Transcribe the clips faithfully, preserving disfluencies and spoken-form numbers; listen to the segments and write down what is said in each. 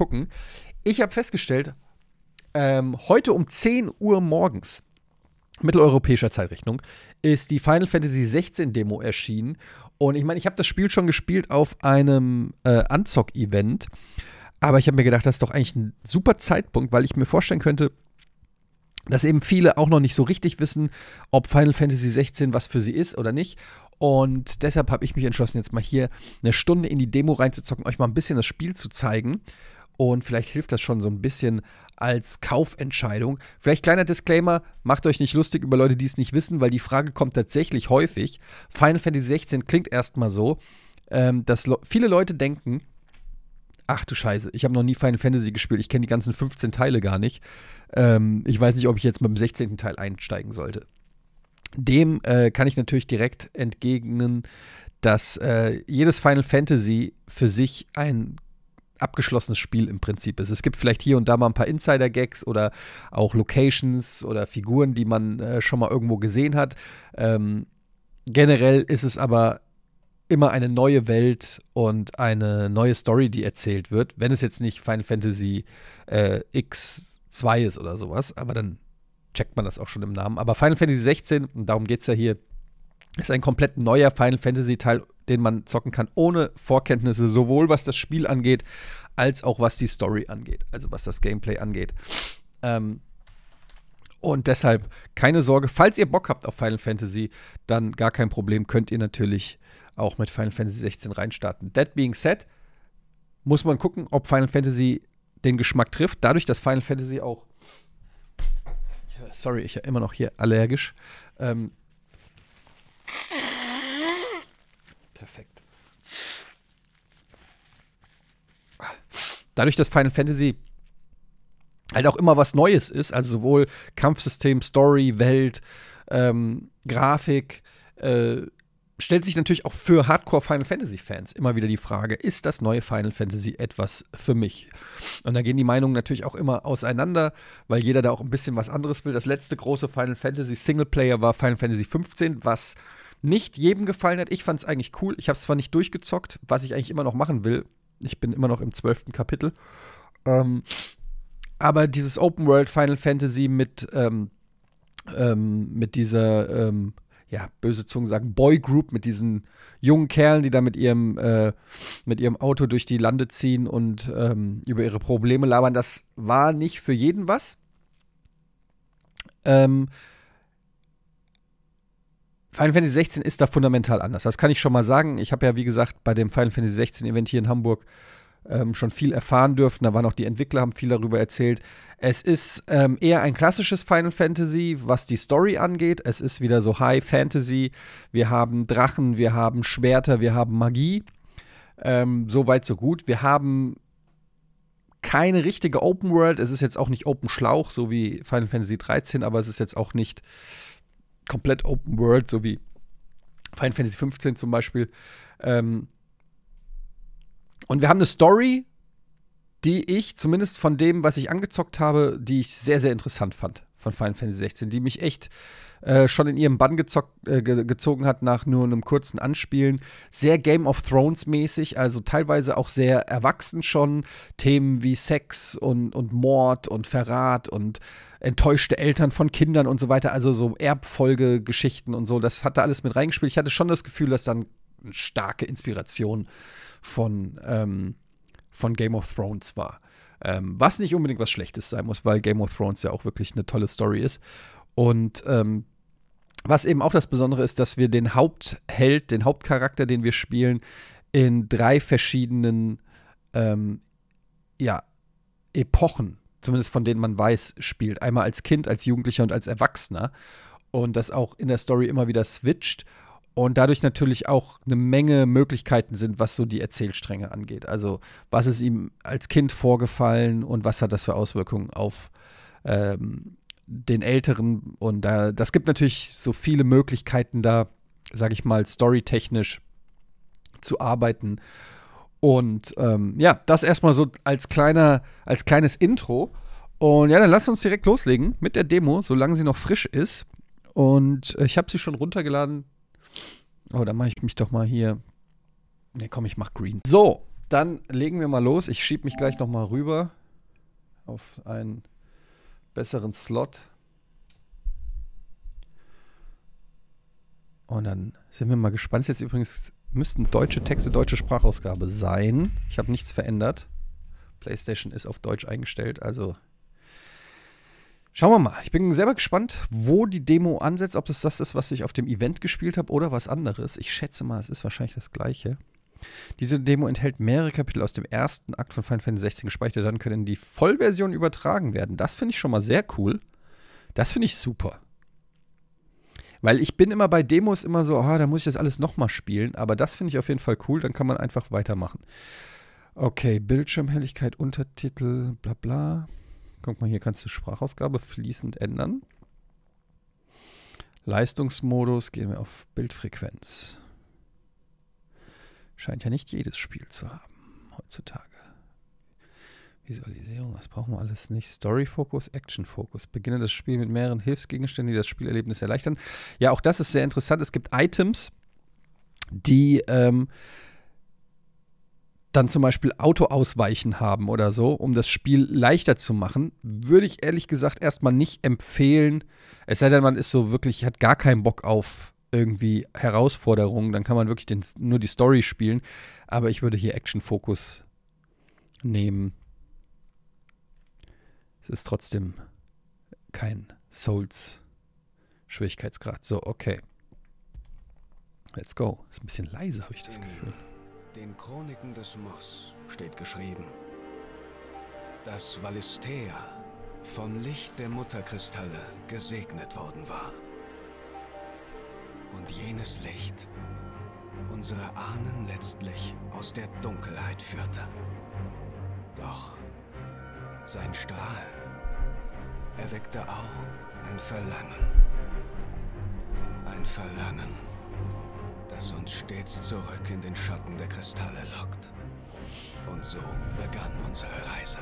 gucken. Ich habe festgestellt, ähm, heute um zehn Uhr morgens, mitteleuropäischer Zeitrechnung, ist die Final Fantasy sechzehn Demo erschienen. Und ich meine, ich habe das Spiel schon gespielt auf einem äh, Anzock-Event. Aber ich habe mir gedacht, das ist doch eigentlich ein super Zeitpunkt, weil ich mir vorstellen könnte, dass eben viele auch noch nicht so richtig wissen, ob Final Fantasy sechzehn was für sie ist oder nicht. Und deshalb habe ich mich entschlossen, jetzt mal hier eine Stunde in die Demo reinzuzocken, euch mal ein bisschen das Spiel zu zeigen. Und vielleicht hilft das schon so ein bisschen als Kaufentscheidung. Vielleicht kleiner Disclaimer, macht euch nicht lustig über Leute, die es nicht wissen, weil die Frage kommt tatsächlich häufig. Final Fantasy sechzehn klingt erstmal so, ähm, dass lo- viele Leute denken, ach du Scheiße, ich habe noch nie Final Fantasy gespielt. Ich kenne die ganzen fünfzehn Teile gar nicht. Ähm, ich weiß nicht, ob ich jetzt mit dem sechzehnten Teil einsteigen sollte. Dem äh, kann ich natürlich direkt entgegnen, dass äh, jedes Final Fantasy für sich ein abgeschlossenes Spiel im Prinzip ist. Es gibt vielleicht hier und da mal ein paar Insider-Gags oder auch Locations oder Figuren, die man äh, schon mal irgendwo gesehen hat. Ähm, generell ist es aber immer eine neue Welt und eine neue Story, die erzählt wird. Wenn es jetzt nicht Final Fantasy X zwei ist oder sowas, aber dann checkt man das auch schon im Namen. Aber Final Fantasy sechzehn, und darum geht es ja hier, ist ein komplett neuer Final Fantasy-Teil, den man zocken kann, ohne Vorkenntnisse, sowohl was das Spiel angeht, als auch was die Story angeht, also was das Gameplay angeht. Ähm, Und deshalb, keine Sorge, falls ihr Bock habt auf Final Fantasy, dann gar kein Problem, könnt ihr natürlich auch mit Final Fantasy sechzehn reinstarten. That being said, muss man gucken, ob Final Fantasy den Geschmack trifft. Dadurch, dass Final Fantasy auch Sorry, ich bin immer noch hier allergisch. Ähm Perfekt. Dadurch, dass Final Fantasy halt auch immer was Neues ist, also sowohl Kampfsystem, Story, Welt, ähm, Grafik, äh, stellt sich natürlich auch für Hardcore-Final-Fantasy-Fans immer wieder die Frage, ist das neue Final Fantasy etwas für mich? Und da gehen die Meinungen natürlich auch immer auseinander, weil jeder da auch ein bisschen was anderes will. Das letzte große Final Fantasy-Singleplayer war Final Fantasy fünfzehn, was nicht jedem gefallen hat. Ich fand es eigentlich cool. Ich habe es zwar nicht durchgezockt, was ich eigentlich immer noch machen will. Ich bin immer noch im zwölften Kapitel. Ähm Aber dieses Open-World-Final-Fantasy mit, ähm, ähm, mit dieser, ähm, ja, böse Zungen sagen, Boy-Group, mit diesen jungen Kerlen, die da mit ihrem, äh, mit ihrem Auto durch die Lande ziehen und ähm, über ihre Probleme labern, das war nicht für jeden was. Ähm, Final Fantasy sechzehn ist da fundamental anders. Das kann ich schon mal sagen. Ich habe ja, wie gesagt, bei dem Final Fantasy sechzehn Event hier in Hamburg Ähm, schon viel erfahren dürfen. Da waren auch die Entwickler, haben viel darüber erzählt. Es ist ähm, eher ein klassisches Final Fantasy, was die Story angeht. Es ist wieder so High Fantasy. Wir haben Drachen, wir haben Schwerter, wir haben Magie. Ähm, so weit, so gut. Wir haben keine richtige Open World. Es ist jetzt auch nicht Open Schlauch, so wie Final Fantasy dreizehn, aber es ist jetzt auch nicht komplett Open World, so wie Final Fantasy fünfzehn zum Beispiel. Ähm, Und wir haben eine Story, die ich, zumindest von dem, was ich angezockt habe, die ich sehr, sehr interessant fand von Final Fantasy sechzehn, die mich echt äh, schon in ihrem Bann gezockt, äh, gezogen hat nach nur einem kurzen Anspielen. Sehr Game of Thrones mäßig, also teilweise auch sehr erwachsen schon. Themen wie Sex und, und Mord und Verrat und enttäuschte Eltern von Kindern und so weiter. Also so Erbfolgegeschichten und so, das hat da alles mit reingespielt. Ich hatte schon das Gefühl, dass dann eine starke Inspiration von, ähm, von Game of Thrones war. Ähm, was nicht unbedingt was Schlechtes sein muss, weil Game of Thrones ja auch wirklich eine tolle Story ist. Und ähm, was eben auch das Besondere ist, dass wir den Hauptheld, den Hauptcharakter, den wir spielen, in drei verschiedenen ähm, ja, Epochen, zumindest von denen man weiß, spielt. Einmal als Kind, als Jugendlicher und als Erwachsener. Und das auch in der Story immer wieder switcht. Und dadurch natürlich auch eine Menge Möglichkeiten sind, was so die Erzählstränge angeht. Also, was ist ihm als Kind vorgefallen und was hat das für Auswirkungen auf ähm, den Älteren? Und da, das gibt natürlich so viele Möglichkeiten da, sag ich mal, storytechnisch zu arbeiten. Und ähm, ja, das erstmal so als, kleiner, als kleines Intro. Und ja, dann lasst uns direkt loslegen mit der Demo, solange sie noch frisch ist. Und ich habe sie schon runtergeladen. Oh, dann mache ich mich doch mal hier. Ne, komm, ich mach Green. So, Dann legen wir mal los. Ich schiebe mich gleich noch mal rüber auf einen besseren Slot. Und dann sind wir mal gespannt. Jetzt übrigens müssten deutsche Texte, deutsche Sprachausgabe sein. Ich habe nichts verändert. PlayStation ist auf Deutsch eingestellt, also schauen wir mal. Ich bin selber gespannt, wo die Demo ansetzt, ob das das ist, was ich auf dem Event gespielt habe oder was anderes. Ich schätze mal, es ist wahrscheinlich das Gleiche. Diese Demo enthält mehrere Kapitel aus dem ersten Akt von Final Fantasy sechzehn gespeichert, dann können die Vollversion übertragen werden. Das finde ich schon mal sehr cool. Das finde ich super. Weil ich bin immer bei Demos immer so, ah, da muss ich das alles nochmal spielen, aber das finde ich auf jeden Fall cool, dann kann man einfach weitermachen. Okay, Bildschirmhelligkeit, Untertitel, bla bla. Guck mal, hier kannst du Sprachausgabe fließend ändern. Leistungsmodus, gehen wir auf Bildfrequenz. Scheint ja nicht jedes Spiel zu haben heutzutage. Visualisierung, das brauchen wir alles nicht. Story-Fokus, Action-Fokus. Beginne das Spiel mit mehreren Hilfsgegenständen, die das Spielerlebnis erleichtern. Ja, auch das ist sehr interessant. Es gibt Items, die ähm, dann zum Beispiel Autoausweichen haben oder so, um das Spiel leichter zu machen, würde ich ehrlich gesagt erstmal nicht empfehlen. Es sei denn, man ist so wirklich, hat gar keinen Bock auf irgendwie Herausforderungen, dann kann man wirklich den, nur die Story spielen. Aber ich würde hier Action-Fokus nehmen. Es ist trotzdem kein Souls-Schwierigkeitsgrad. So, okay. Let's go. Ist ein bisschen leise, habe ich das Gefühl. Den Chroniken des Moss steht geschrieben, dass Valisthea vom Licht der Mutterkristalle gesegnet worden war. Und jenes Licht unsere Ahnen letztlich aus der Dunkelheit führte. Doch sein Strahl erweckte auch ein Verlangen. Ein Verlangen, das uns stets zurück in den Schatten der Kristalle lockt. Und so begann unsere Reise.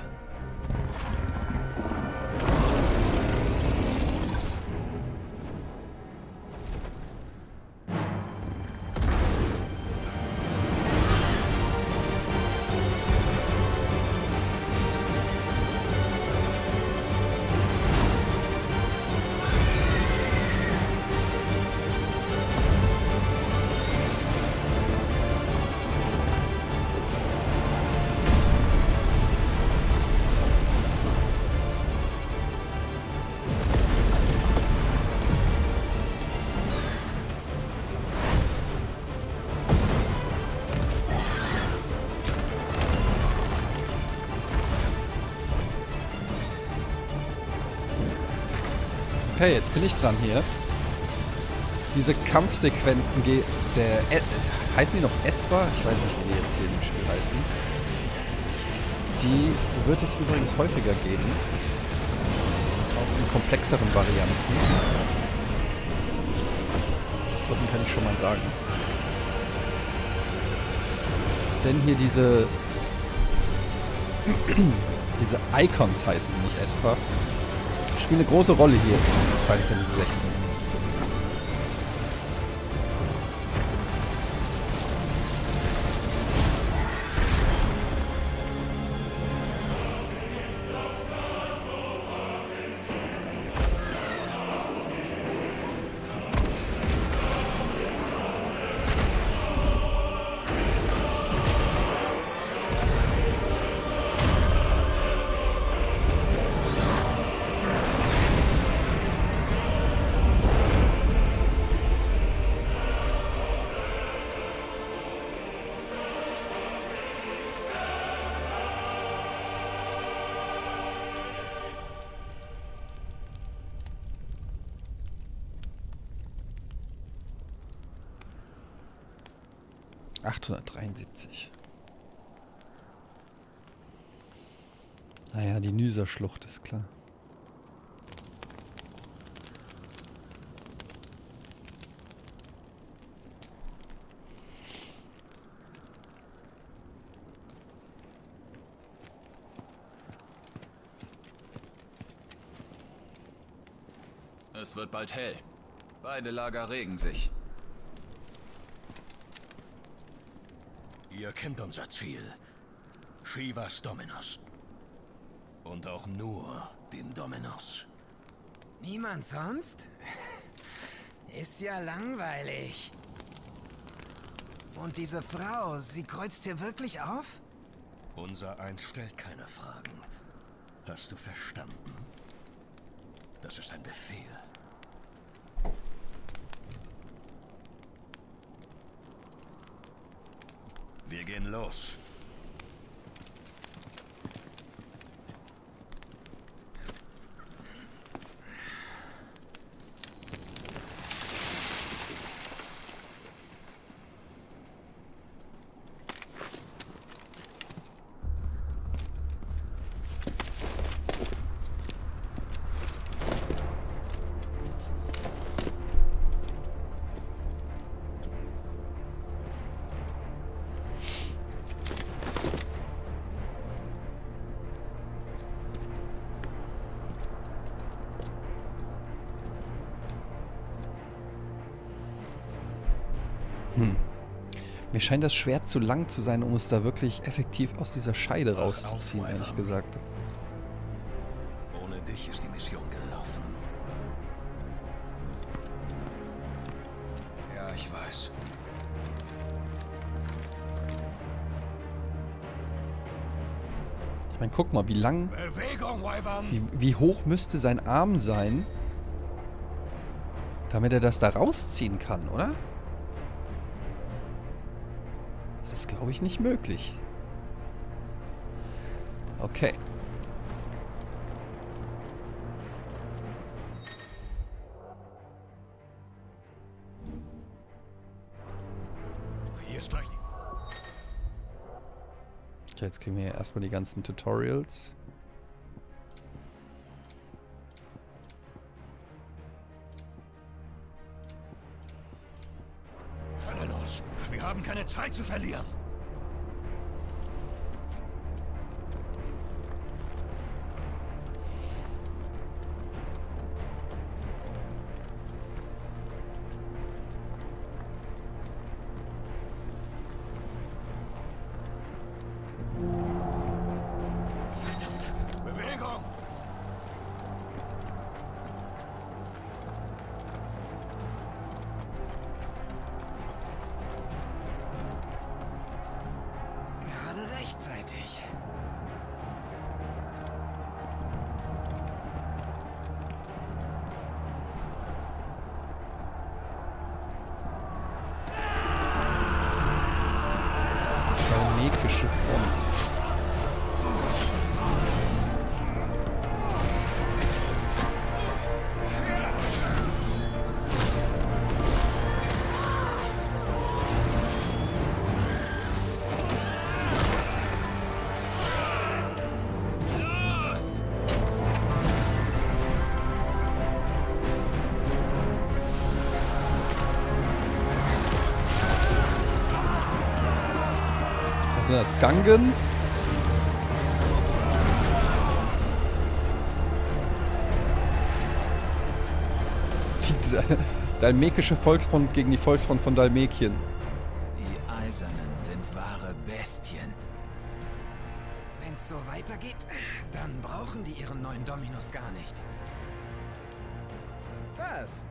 Okay, jetzt bin ich dran hier. Diese Kampfsequenzen, der äh, heißen die noch Esper? Ich weiß nicht, wie die jetzt hier im Spiel heißen. Die wird es übrigens häufiger geben. Auch in komplexeren Varianten. So viel kann ich schon mal sagen. Denn hier diese diese Icons heißen nicht Esper. Spielt eine große Rolle hier in Final Fantasy sechzehn. achthundertdreiundsiebzig. Naja, die Nysa-Schlucht ist klar. Es wird bald hell. Beide Lager regen sich. Ihr kennt unser Ziel. Shivas Dominus. Und auch nur den Dominus. Niemand sonst? Ist ja langweilig. Und diese Frau, sie kreuzt hier wirklich auf? Unser Eins stellt keine Fragen. Hast du verstanden? Das ist ein Befehl. Wir gehen los. Mir scheint das Schwert zu lang zu sein, um es da wirklich effektiv aus dieser Scheide rauszuziehen, ehrlich gesagt. Ohne dich ist die Mission gelaufen. Ja, ich weiß. Ich meine, guck mal, wie lang... Bewegung, wie, wie hoch müsste sein Arm sein, damit er das da rausziehen kann, oder? Das ist, glaube ich, nicht möglich. Okay. Hier ist gleich die. Okay, jetzt kriegen wir hier erstmal die ganzen Tutorials. Zeit zu verlieren. Verdammt. Bewegung. Sind das Gangens? Die dalmekische Volksfront gegen die Volksfront von Dalmekien. Die Eisernen sind wahre Bestien. Wenn es so weitergeht, dann brauchen die ihren neuen Dominus gar nicht. Was?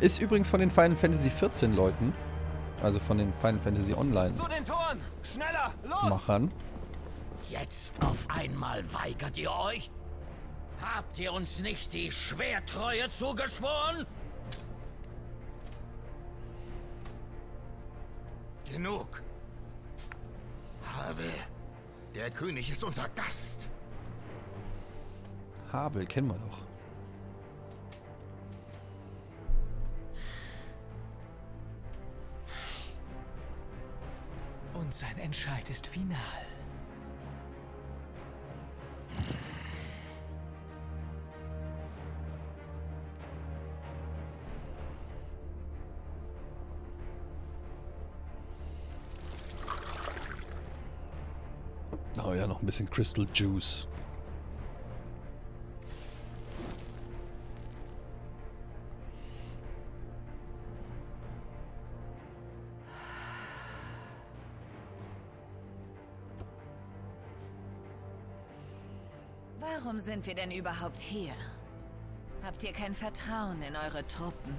Ist übrigens von den Final Fantasy vierzehn Leuten, also von den Final Fantasy Online Zu den Toren! Schneller, los! Machern. Jetzt auf einmal weigert ihr euch? Habt ihr uns nicht die Schwertreue zugeschworen? Genug. Havel, der König ist unser Gast. Havel kennen wir doch. Und sein Entscheid ist final. Oh ja, noch ein bisschen Crystal Juice. Warum sind wir denn überhaupt hier? Habt ihr kein Vertrauen in eure Truppen?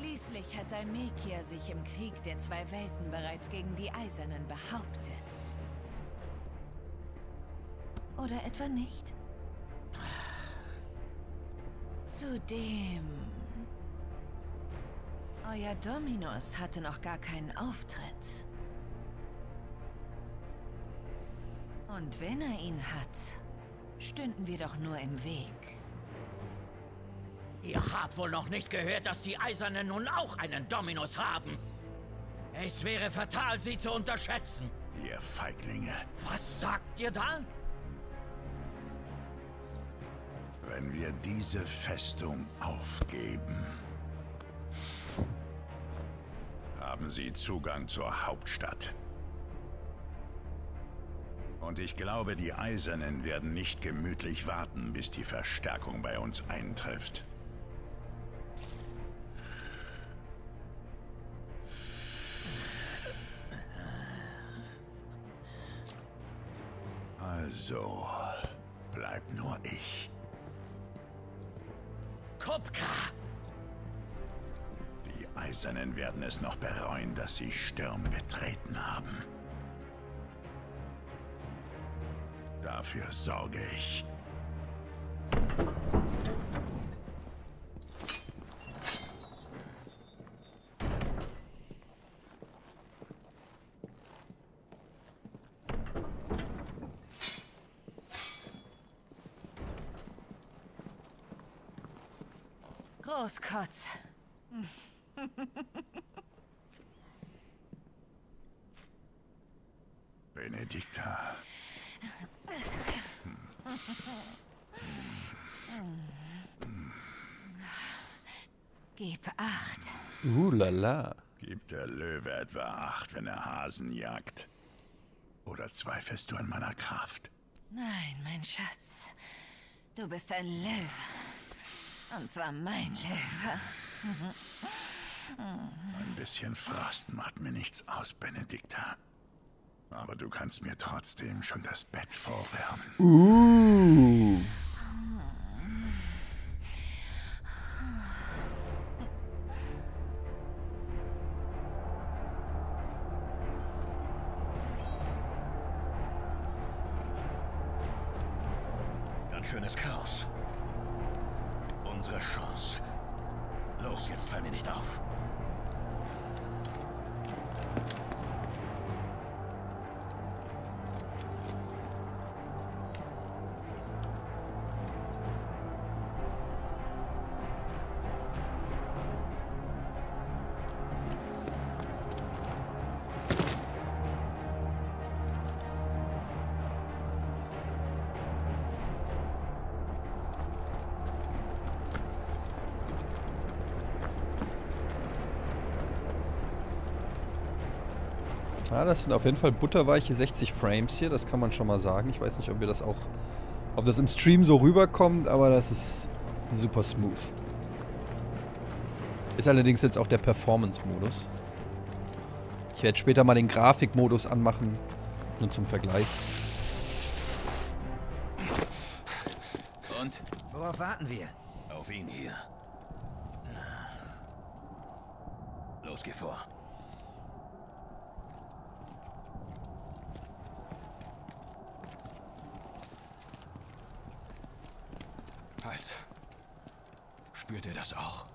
Schließlich hat Dalmekia sich im Krieg der zwei Welten bereits gegen die Eisernen behauptet. Oder etwa nicht? Zudem... Euer Dominus hatte noch gar keinen Auftritt. Und wenn er ihn hat, stünden wir doch nur im Weg. Ihr habt wohl noch nicht gehört, dass die Eisernen nun auch einen Dominus haben. Es wäre fatal, sie zu unterschätzen. Ihr Feiglinge. Was sagt ihr da? Wenn wir diese Festung aufgeben, haben sie Zugang zur Hauptstadt. Und ich glaube, die Eisernen werden nicht gemütlich warten, bis die Verstärkung bei uns eintrifft. Also, bleibt nur ich. Kupka! Die Eisernen werden es noch bereuen, dass sie Sturm betreten haben. Dafür sorge ich. Großkotz. Benedikta. Gib acht. Uh, lala. Gibt der Löwe etwa acht, wenn er Hasen jagt? Oder zweifelst du an meiner Kraft? Nein, mein Schatz. Du bist ein Löwe. Und zwar mein Löwe. Ein bisschen Frost macht mir nichts aus, Benedikta. Aber du kannst mir trotzdem schon das Bett vorwärmen. Uh. Ganz schönes Chaos. Unsere Chance. Los, jetzt fallen wir nicht auf. Ja, das sind auf jeden Fall butterweiche sechzig Frames hier, das kann man schon mal sagen. Ich weiß nicht, ob ihr das auch, ob das im Stream so rüberkommt, aber das ist super smooth. Ist allerdings jetzt auch der Performance-Modus. Ich werde später mal den Grafik-Modus anmachen, nur zum Vergleich. Und? Worauf warten wir? Auf ihn hier. Los, geh vor. Halt. Spürt ihr das auch?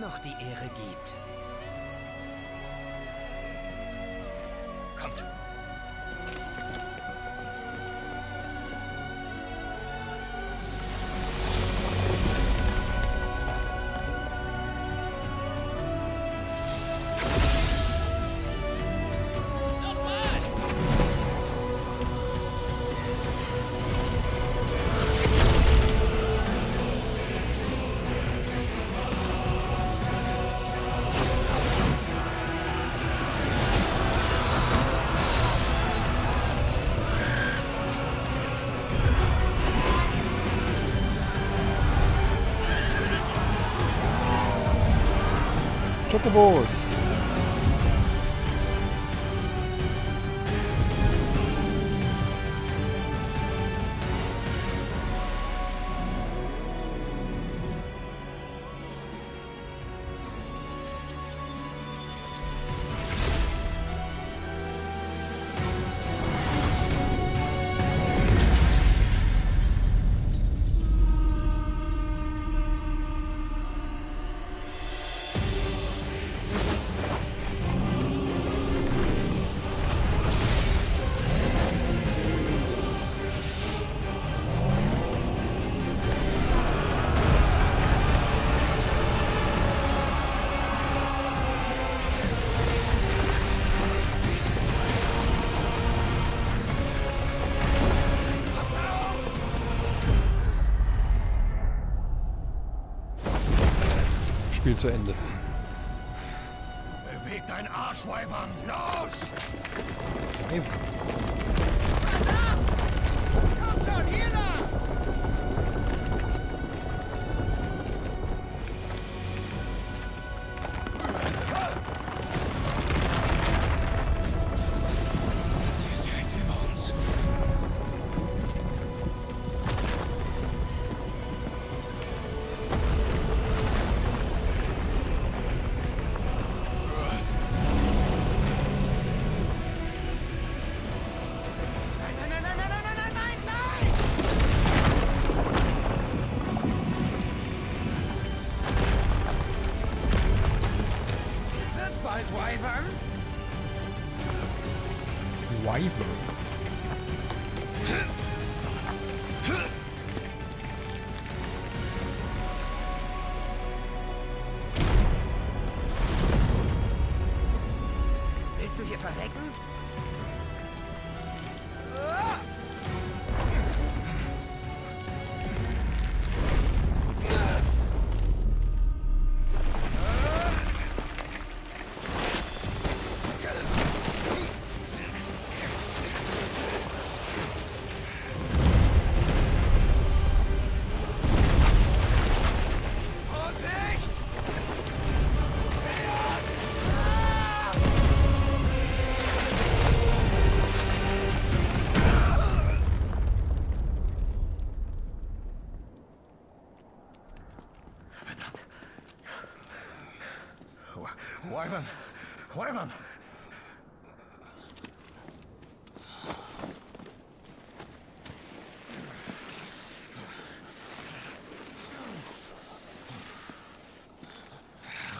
Noch die Ehre gibt. Kommt! Chocobos. Zu Ende. Beweg dein Arsch, Weiwan! Los! Komm schon, hier lang! Sie ist direkt über uns. Willst du hier verrecken?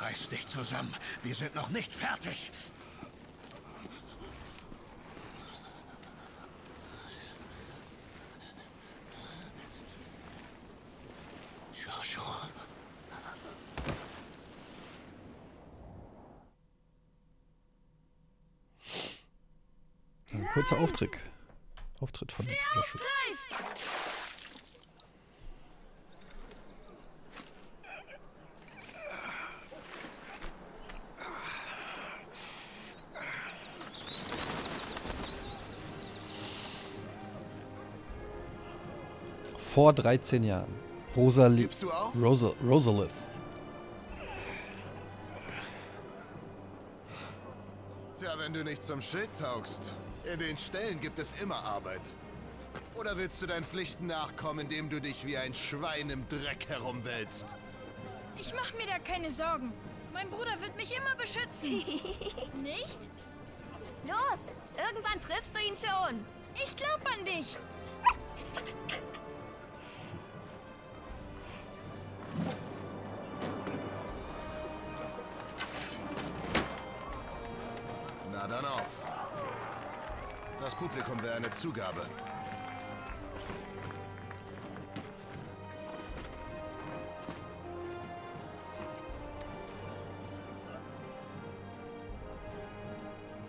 Reiß dich zusammen. Wir sind noch nicht fertig. Joshua. Ein kurzer Auftritt. Auftritt von Joshua. Vor dreizehn Jahren. Rosalith. Rosa Rosalith. Tja, wenn du nicht zum Schild taugst. In den Ställen gibt es immer Arbeit. Oder willst du deinen Pflichten nachkommen, indem du dich wie ein Schwein im Dreck herumwälzt? Ich mach mir da keine Sorgen. Mein Bruder wird mich immer beschützen. Nicht? Los, irgendwann triffst du ihn schon. Ich glaub an dich. Na dann auf. Das Publikum wäre eine Zugabe.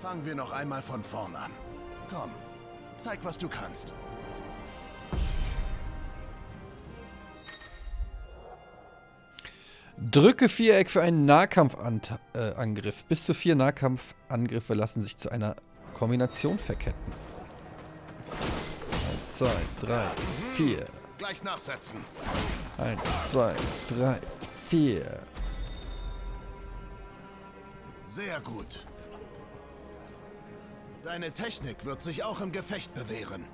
Fangen wir noch einmal von vorn an. Komm, zeig, was du kannst. Drücke Viereck für einen Nahkampfangriff. Bis zu vier Nahkampfangriffe lassen sich zu einer Kombination verketten. eins, zwei, drei, vier. Gleich nachsetzen. eins, zwei, drei, vier. Sehr gut. Deine Technik wird sich auch im Gefecht bewähren.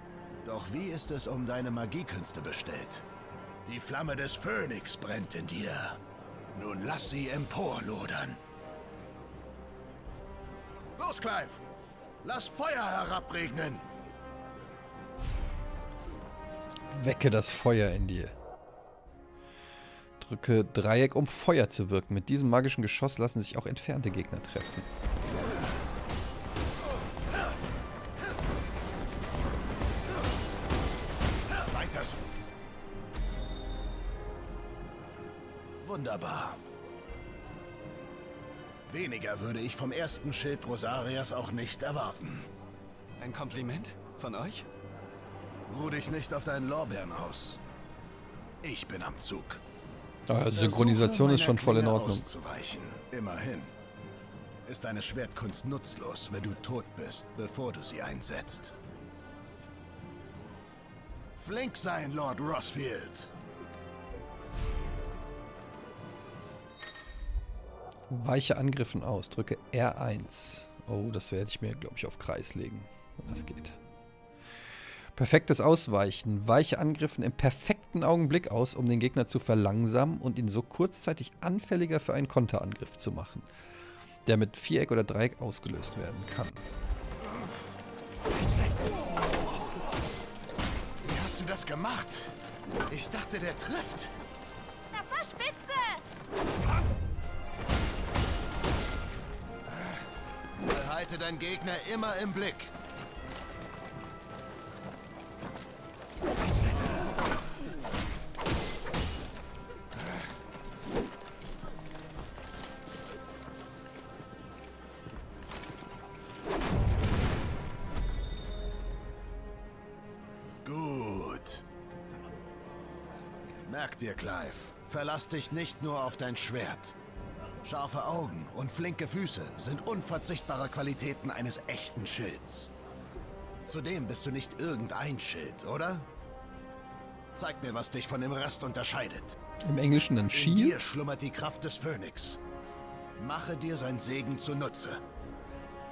Doch wie ist es um deine Magiekünste bestellt? Die Flamme des Phönix brennt in dir. Nun lass sie emporlodern. Los, Clive! Lass Feuer herabregnen! Wecke das Feuer in dir. Drücke Dreieck, um Feuer zu wirken. Mit diesem magischen Geschoss lassen sich auch entfernte Gegner treffen. Wunderbar. Weniger würde ich vom ersten Schild Rosarias auch nicht erwarten. Ein Kompliment von euch? Ruh dich nicht auf deinen Lorbeeren aus. Ich bin am Zug. Ah, Synchronisation ist schon voll in Ordnung. Immerhin. Ist deine Schwertkunst nutzlos, wenn du tot bist, bevor du sie einsetzt. Flink sein, Lord Rosfield! Weiche Angriffen aus. Drücke R eins. Oh, das werde ich mir, glaube ich, auf Kreis legen, wenn das geht. Perfektes Ausweichen. Weiche Angriffen im perfekten Augenblick aus, um den Gegner zu verlangsamen und ihn so kurzzeitig anfälliger für einen Konterangriff zu machen, der mit Viereck oder Dreieck ausgelöst werden kann. Wie hast du das gemacht? Ich dachte, der trifft. Das war spitze! Behalte deinen Gegner immer im Blick. Gut. Merk dir, Clive, verlass dich nicht nur auf dein Schwert. Scharfe Augen und flinke Füße sind unverzichtbare Qualitäten eines echten Schilds. Zudem bist du nicht irgendein Schild, oder? Zeig mir, was dich von dem Rest unterscheidet. Im Englischen ein Shield? In dir schlummert die Kraft des Phönix. Mache dir sein Segen zunutze.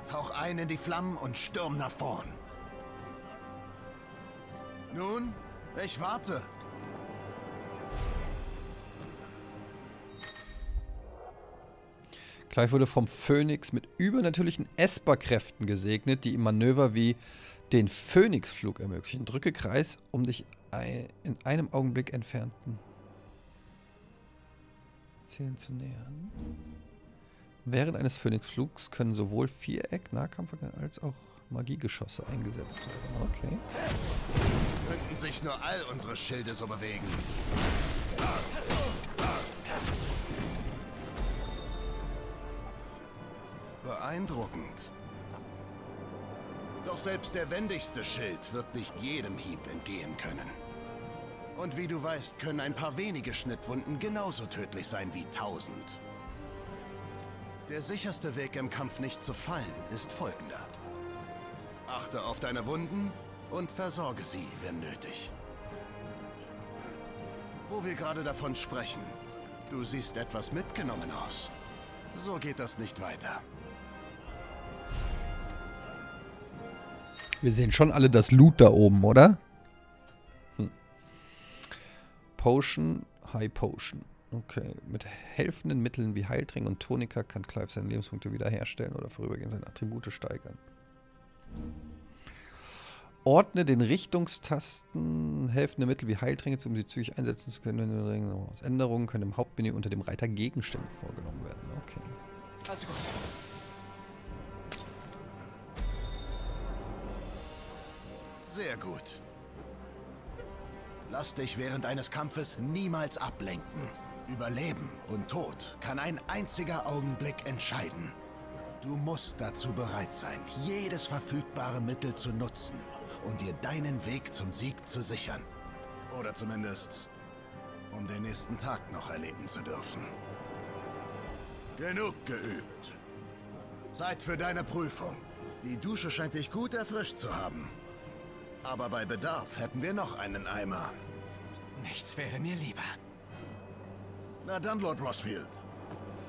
Tauch ein in die Flammen und stürm nach vorn. Nun, ich warte. Clive wurde vom Phönix mit übernatürlichen Esper-Kräften gesegnet, die ihm Manöver wie den Phönixflug ermöglichen. Drücke Kreis, um dich ein, in einem Augenblick entfernten Zielen zu nähern. Während eines Phönixflugs können sowohl Viereck, Nahkampf als auch Magiegeschosse eingesetzt werden. Okay. Könnten sich nur all unsere Schilde so bewegen. Beeindruckend. Doch selbst der wendigste Schild wird nicht jedem Hieb entgehen können. Und wie du weißt, können ein paar wenige Schnittwunden genauso tödlich sein wie tausend. Der sicherste Weg im Kampf nicht zu fallen ist folgender. Achte auf deine Wunden und versorge sie, wenn nötig. Wo wir gerade davon sprechen, du siehst etwas mitgenommen aus. So geht das nicht weiter. Wir sehen schon alle das Loot da oben, oder? Hm. Potion, High Potion. Okay. Mit helfenden Mitteln wie Heiltränken und Tonika kann Clive seine Lebenspunkte wiederherstellen oder vorübergehend seine Attribute steigern. Ordne den Richtungstasten helfende Mittel wie Heiltränke, um sie zügig einsetzen zu können. Aus Änderungen können im Hauptmenü unter dem Reiter Gegenstände vorgenommen werden. Okay. Also gut. Sehr gut. Lass dich während eines Kampfes niemals ablenken. Über Leben und Tod kann ein einziger Augenblick entscheiden. Du musst dazu bereit sein, jedes verfügbare Mittel zu nutzen, um dir deinen Weg zum Sieg zu sichern. Oder zumindest, um den nächsten Tag noch erleben zu dürfen. Genug geübt. Zeit für deine Prüfung. Die Dusche scheint dich gut erfrischt zu haben. Aber bei Bedarf hätten wir noch einen Eimer. Nichts wäre mir lieber. Na dann, Lord Rosfield.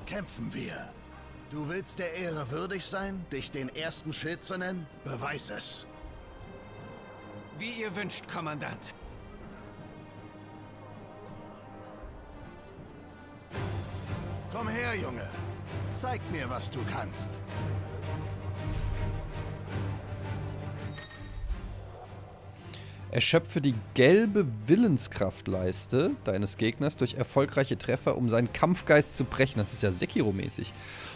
Kämpfen wir. Du willst der Ehre würdig sein, dich den ersten Schild zu nennen? Beweis es. Wie ihr wünscht, Kommandant. Komm her, Junge. Zeig mir, was du kannst. Erschöpfe die gelbe Willenskraftleiste deines Gegners durch erfolgreiche Treffer, um seinen Kampfgeist zu brechen. Das ist ja Sekiro-mäßig.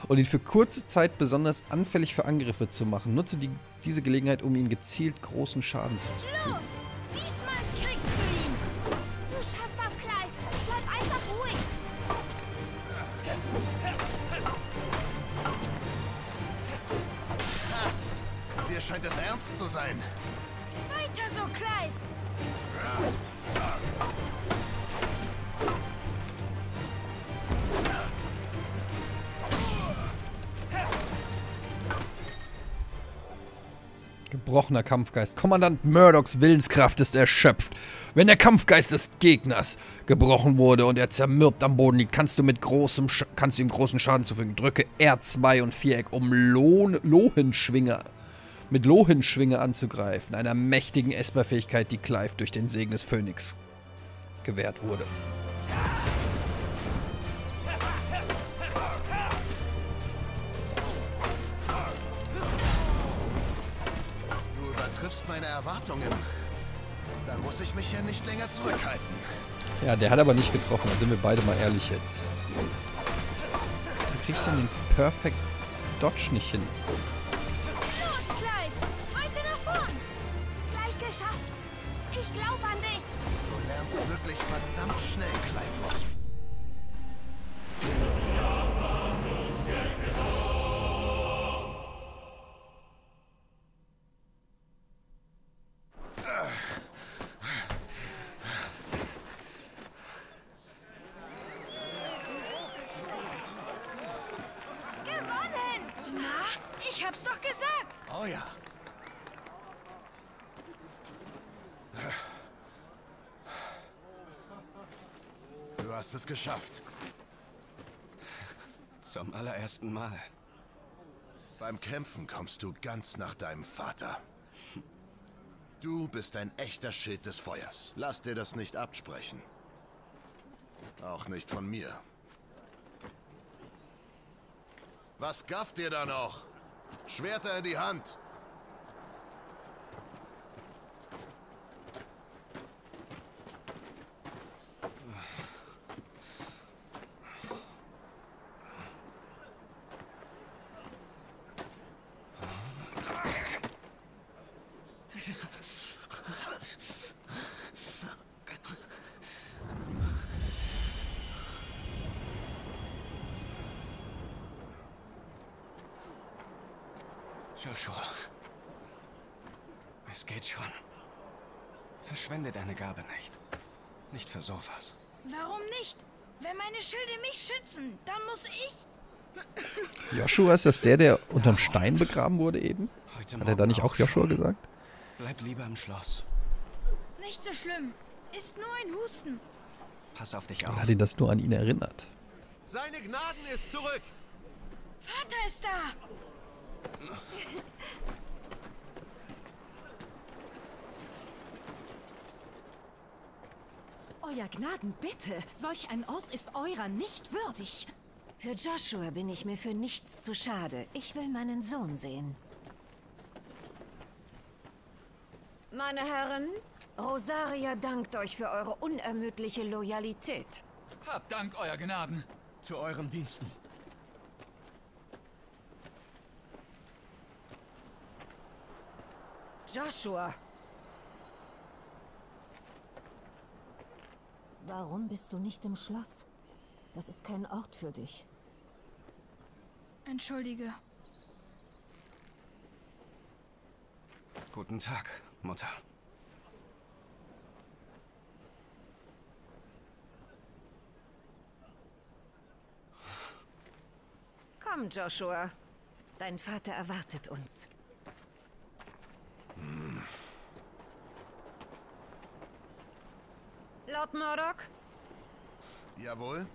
Und ihn für kurze Zeit besonders anfällig für Angriffe zu machen. Nutze die, diese Gelegenheit, um ihn gezielt großen Schaden zuzufügen. Los! Diesmal kriegst du ihn! Du schaffst das, Clive! Bleib einfach ruhig! Ha, dir scheint es ernst zu sein. Weiter so, Clive! Gebrochener Kampfgeist. Kommandant Murdochs Willenskraft ist erschöpft. Wenn der Kampfgeist des Gegners gebrochen wurde und er zermürbt am Boden liegt, kannst du, mit großem Sch kannst du ihm großen Schaden zufügen. Drücke R zwei und Viereck, um Lohn Lohenschwinger mit Lohenschwinge anzugreifen, einer mächtigen Esper-Fähigkeit, die Clive durch den Segen des Phönix gewährt wurde. Du übertriffst meine Erwartungen. Da muss ich mich ja nicht länger zurückhalten. Ja, der hat aber nicht getroffen, da sind wir beide mal ehrlich jetzt. Du kriegst dann den Perfect Dodge nicht hin. Ich glaube an dich. Du lernst wirklich verdammt schnell, Clive. Gewonnen! Na, ich hab's doch gesagt. Oh ja. Du hast es geschafft. Zum allerersten Mal. Beim Kämpfen kommst du ganz nach deinem Vater. Du bist ein echter Schild des Feuers. Lass dir das nicht absprechen. Auch nicht von mir. Was gafft ihr da noch? Schwerter in die Hand! Joshua, es geht schon. Verschwende deine Gabe nicht. Nicht für sowas. Warum nicht? Wenn meine Schilde mich schützen, dann muss ich... Joshua, ist das der, der unterm Stein begraben wurde eben? Hat er da nicht auch Joshua gesagt? Bleib lieber im Schloss. Nicht so schlimm. Ist nur ein Husten. Pass auf dich auf. Er hat ihn das nur an ihn erinnert. Seine Gnaden ist zurück. Vater ist da. Euer Gnaden, bitte! Solch ein Ort ist eurer nicht würdig! Für Joshua bin ich mir für nichts zu schade. Ich will meinen Sohn sehen. Meine Herren, Rosaria dankt euch für eure unermüdliche Loyalität. Habt Dank, Euer Gnaden! Zu euren Diensten! Joshua! Warum bist du nicht im Schloss? Das ist kein Ort für dich. Entschuldige. Guten Tag, Mutter. Komm, Joshua. Dein Vater erwartet uns. Lord Murdoch? Jawohl.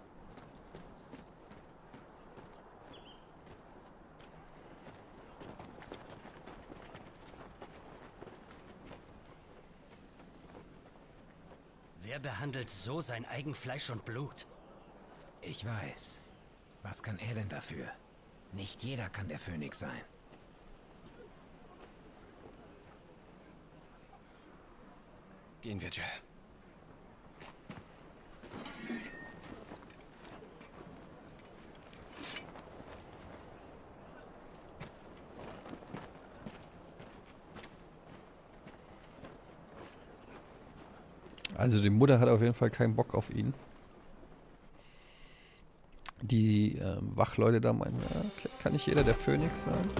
Wer behandelt so sein eigen Fleisch und Blut? Ich weiß. Was kann er denn dafür? Nicht jeder kann der Phönix sein. Gehen wir, Jill. Also die Mutter hat auf jeden Fall keinen Bock auf ihn. Die äh, Wachleute da meinen, ja, okay, kann nicht jeder der Phönix sein.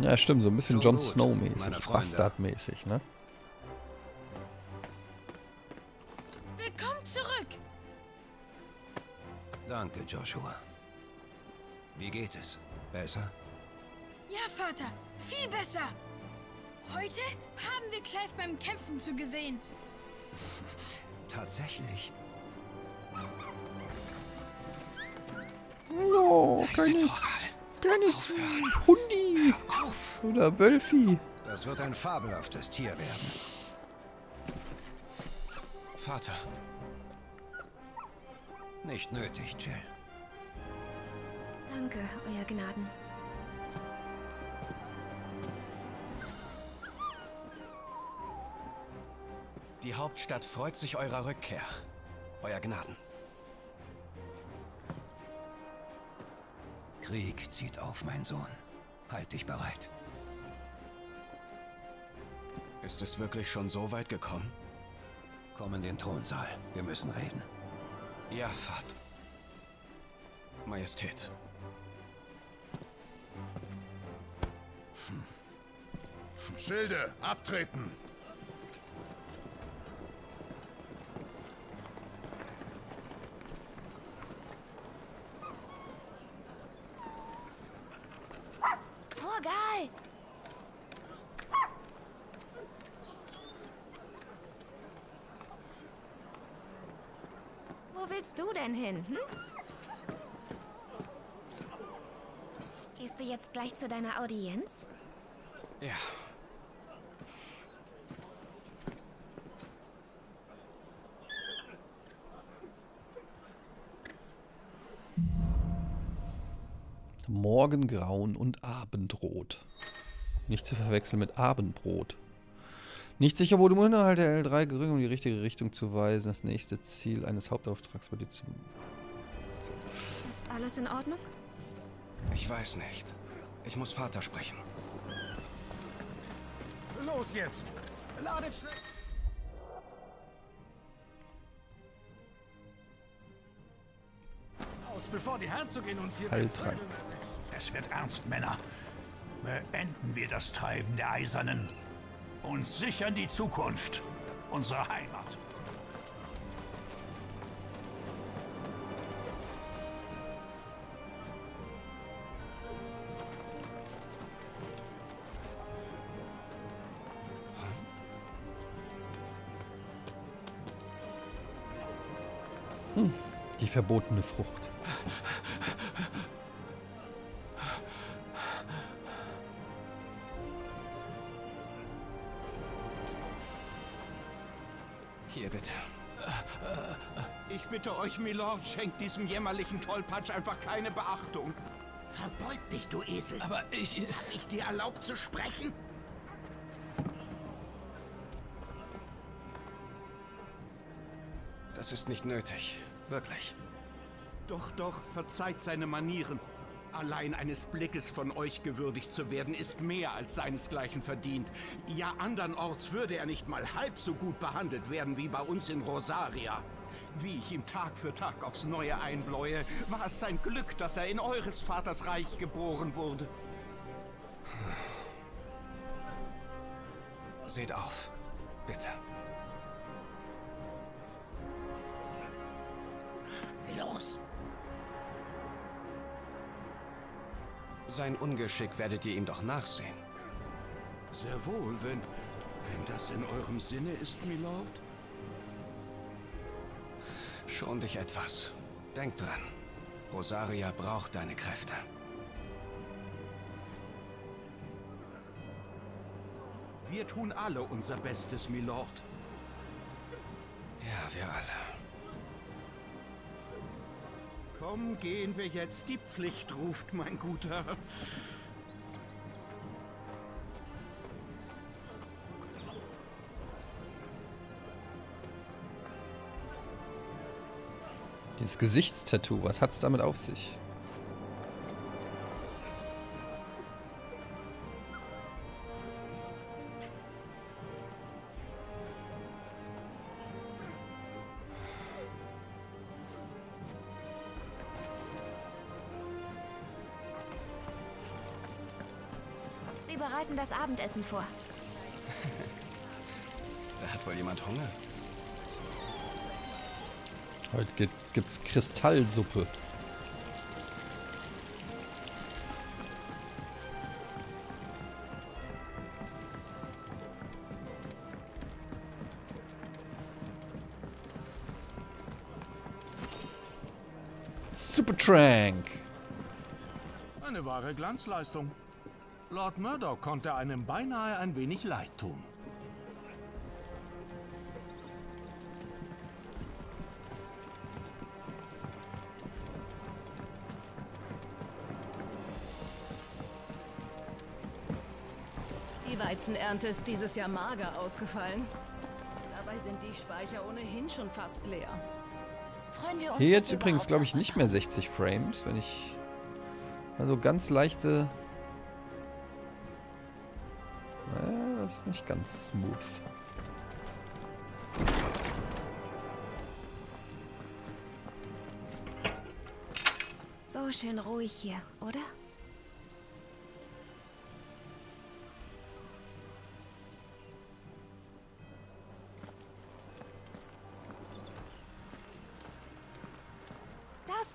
Ja, stimmt, so ein bisschen Jon Snow-mäßig, Bastard-mäßig, ne? Willkommen zurück! Danke, Joshua. Wie geht es? Besser? Ja, Vater, viel besser! Heute haben wir Clive beim Kämpfen zugesehen. Tatsächlich? No, keine... Kleines Hundi auf. Oder Wölfi. Das wird ein fabelhaftes Tier werden. Vater. Nicht nötig, Jill. Danke, Euer Gnaden. Die Hauptstadt freut sich eurer Rückkehr, Euer Gnaden. Krieg zieht auf, mein Sohn. Halt dich bereit. Ist es wirklich schon so weit gekommen? Komm in den Thronsaal. Wir müssen reden. Ja, Vater. Majestät. Hm. Schilde, abtreten! Hin, hm? Gehst du jetzt gleich zu deiner Audienz? Ja. Morgengrauen und Abendrot. Nicht zu verwechseln mit Abendbrot. Nicht sicher, wo du im Inhalt der L drei gering, um die richtige Richtung zu weisen. Das nächste Ziel eines Hauptauftrags wird die zu... Ist alles in Ordnung? Ich weiß nicht. Ich muss Vater sprechen. Los jetzt! Ladet schnell! Aus, bevor die Herzogin uns hier... Heiltrank. Es wird ernst, Männer. Beenden wir das Treiben der Eisernen. Uns sichern die Zukunft, unsere Heimat. Hm, die verbotene Frucht. Bitte euch, Milord, schenkt diesem jämmerlichen Tollpatsch einfach keine Beachtung. Verbeug dich, du Esel. Aber ich... Habe ich dir erlaubt zu sprechen? Das ist nicht nötig. Wirklich. Doch, doch, verzeiht seine Manieren. Allein eines Blickes von euch gewürdigt zu werden, ist mehr als seinesgleichen verdient. Ja, andernorts würde er nicht mal halb so gut behandelt werden wie bei uns in Rosaria. Wie ich ihm Tag für Tag aufs Neue einbläue, war es sein Glück, dass er in eures Vaters Reich geboren wurde. Seht auf, bitte. Sein Ungeschick werdet ihr ihm doch nachsehen. Sehr wohl, wenn... wenn das in eurem Sinne ist, Milord. Schon dich etwas. Denk dran. Rosaria braucht deine Kräfte. Wir tun alle unser Bestes, Milord. Ja, wir alle. Komm, gehen wir jetzt. Die Pflicht ruft, mein Guter. Dieses Gesichtstattoo, was hat's damit auf sich? Sie bereiten das Abendessen vor. Da hat wohl jemand Hunger. Heute gibt's Kristallsuppe. Supertrank. Eine wahre Glanzleistung. Lord Murdoch konnte einem beinahe ein wenig leid tun. Die Ernte ist dieses Jahr mager ausgefallen. Dabei sind die Speicher ohnehin schon fast leer. Freuen wir uns. Hier jetzt übrigens, glaube ich, nicht mehr sechzig Frames, wenn ich... Also ganz leichte... Naja, das ist nicht ganz smooth. So schön ruhig hier, oder?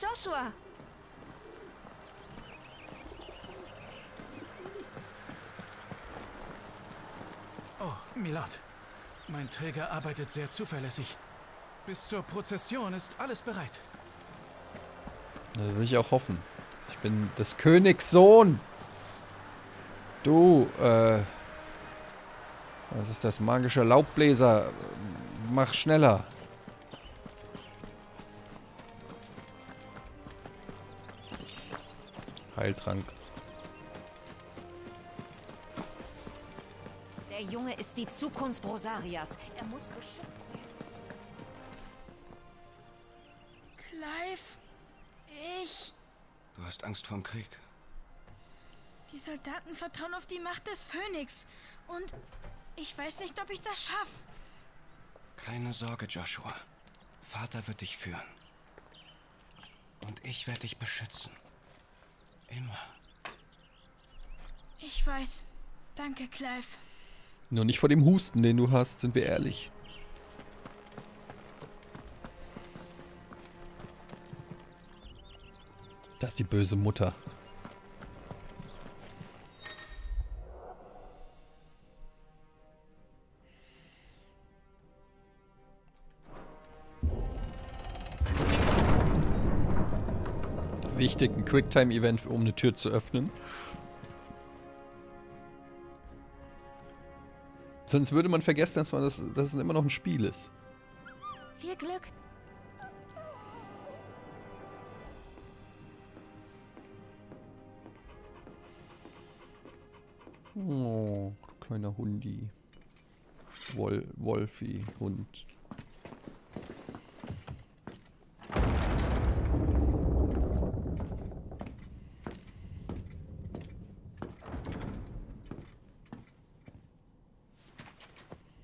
Joshua! Oh, Milord. Mein Träger arbeitet sehr zuverlässig. Bis zur Prozession ist alles bereit. Das will ich auch hoffen. Ich bin des Königs Sohn. Du, äh... was ist das? Magischer Laubbläser. Mach schneller. Heiltrank. Der Junge ist die Zukunft Rosarias. Er muss beschützt werden. Clive, ich... Du hast Angst vorm Krieg. Die Soldaten vertrauen auf die Macht des Phönix. Und ich weiß nicht, ob ich das schaffe. Keine Sorge, Joshua. Vater wird dich führen. Und ich werde dich beschützen. Immer. Ich weiß. Danke, Clive. Nur nicht vor dem Husten, den du hast, sind wir ehrlich. Das ist die böse Mutter. Wichtig, ein Quicktime-Event, um eine Tür zu öffnen. Sonst würde man vergessen, dass, man das, dass es immer noch ein Spiel ist. Viel Glück. Oh, kleiner Hundi. Wol Wolfi, Hund.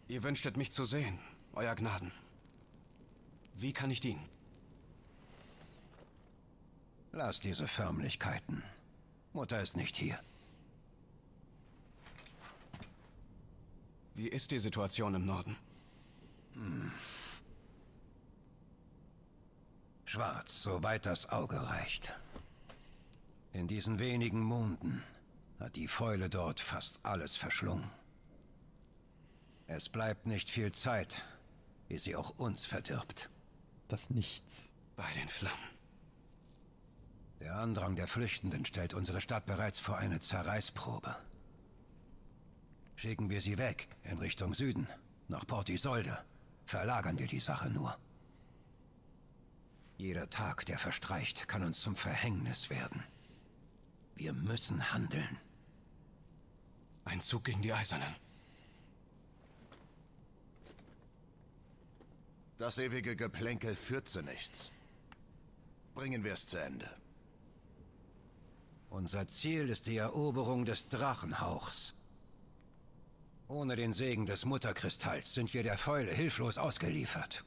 Ihr wünschtet mich zu sehen, Euer Gnaden. Wie kann ich dienen? Lass diese Förmlichkeiten. Mutter ist nicht hier. Wie ist die Situation im Norden? Hm. Schwarz, soweit das Auge reicht. In diesen wenigen Monden hat die Fäule dort fast alles verschlungen. Es bleibt nicht viel Zeit, ehe sie auch uns verdirbt. Das Nichts. Bei den Flammen. Der Andrang der Flüchtenden stellt unsere Stadt bereits vor eine Zerreißprobe. Schicken wir sie weg, in Richtung Süden, nach Port Isolde, verlagern wir die Sache nur. Jeder Tag, der verstreicht, kann uns zum Verhängnis werden. Wir müssen handeln. Ein Zug gegen die Eisernen. Das ewige Geplänkel führt zu nichts. Bringen wir es zu Ende. Unser Ziel ist die Eroberung des Drachenhauchs. Ohne den Segen des Mutterkristalls sind wir der Fäule hilflos ausgeliefert.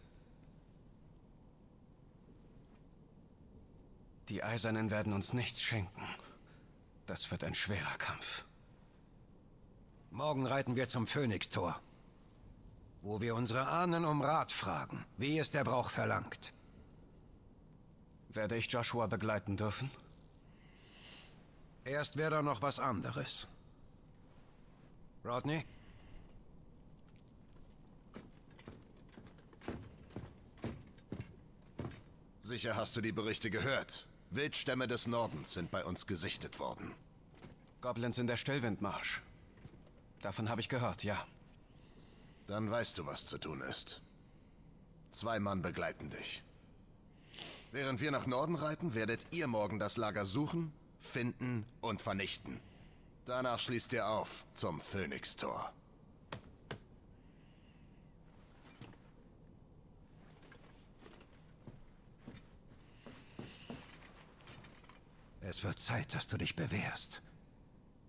Die Eisernen werden uns nichts schenken. Das wird ein schwerer Kampf. Morgen reiten wir zum Phönix-Tor, wo wir unsere Ahnen um Rat fragen, wie es der Brauch verlangt. Werde ich Joshua begleiten dürfen? Erst wäre da noch was anderes. Rodney? Sicher hast du die Berichte gehört. Wildstämme des Nordens sind bei uns gesichtet worden. Goblins in der Stillwindmarsch. Davon habe ich gehört, ja. Dann weißt du, was zu tun ist. Zwei Mann begleiten dich. Während wir nach Norden reiten, werdet ihr morgen das Lager suchen, finden und vernichten. Danach schließt ihr auf zum Phönix-Tor. Es wird Zeit, dass du dich bewährst,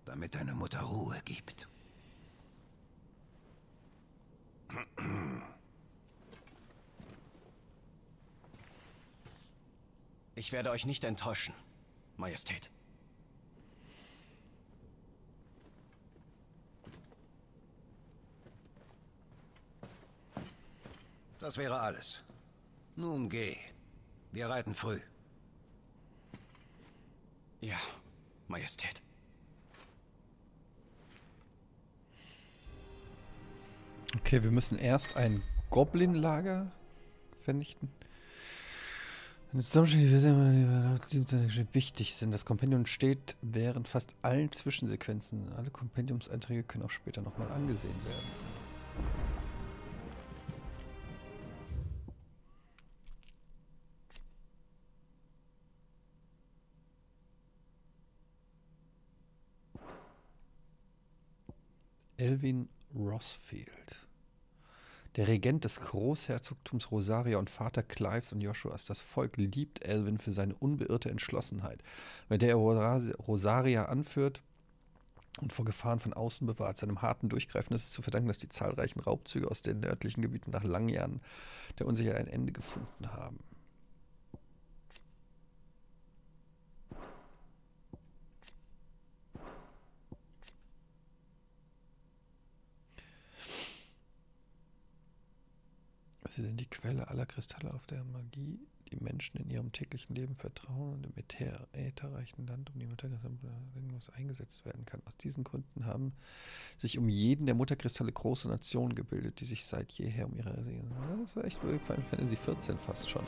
damit deine Mutter Ruhe gibt. Ich werde euch nicht enttäuschen, Majestät. Das wäre alles. Nun geh. Wir reiten früh. Ja, Majestät. Okay, wir müssen erst ein Goblin-Lager vernichten. Eine Zusammenstellung, die sehr wichtig sind. Das Kompendium steht während fast allen Zwischensequenzen. Alle Kompendiumseinträge können auch später nochmal angesehen werden. Elwin Rosfield. Der Regent des Großherzogtums Rosaria und Vater Clives und Joshuas. Das Volk liebt Elwin für seine unbeirrte Entschlossenheit, mit der er Rosaria anführt und vor Gefahren von außen bewahrt. Seinem harten Durchgreifen ist es zu verdanken, dass die zahlreichen Raubzüge aus den nördlichen Gebieten nach langen Jahren der Unsicherheit ein Ende gefunden haben. Sie sind die Quelle aller Kristalle, auf der Magie die Menschen in ihrem täglichen Leben vertrauen und im äther, ätherreichen Land um die Mutterkristalle eingesetzt werden kann. Aus diesen Gründen haben sich um jeden der Mutterkristalle große Nationen gebildet, die sich seit jeher um ihre... Das war echt Final Fantasy vierzehn fast schon.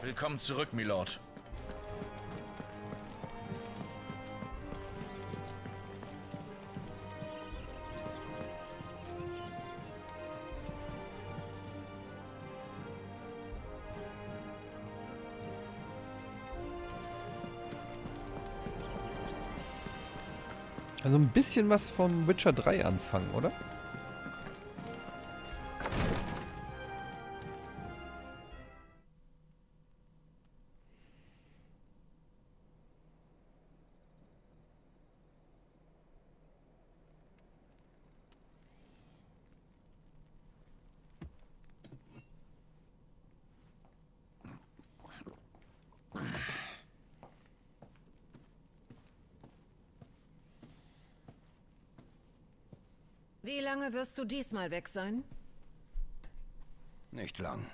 Willkommen zurück, Milord. Also ein bisschen was vom Witcher drei anfangen, oder? Wie lange wirst du diesmal weg sein? Nicht lang.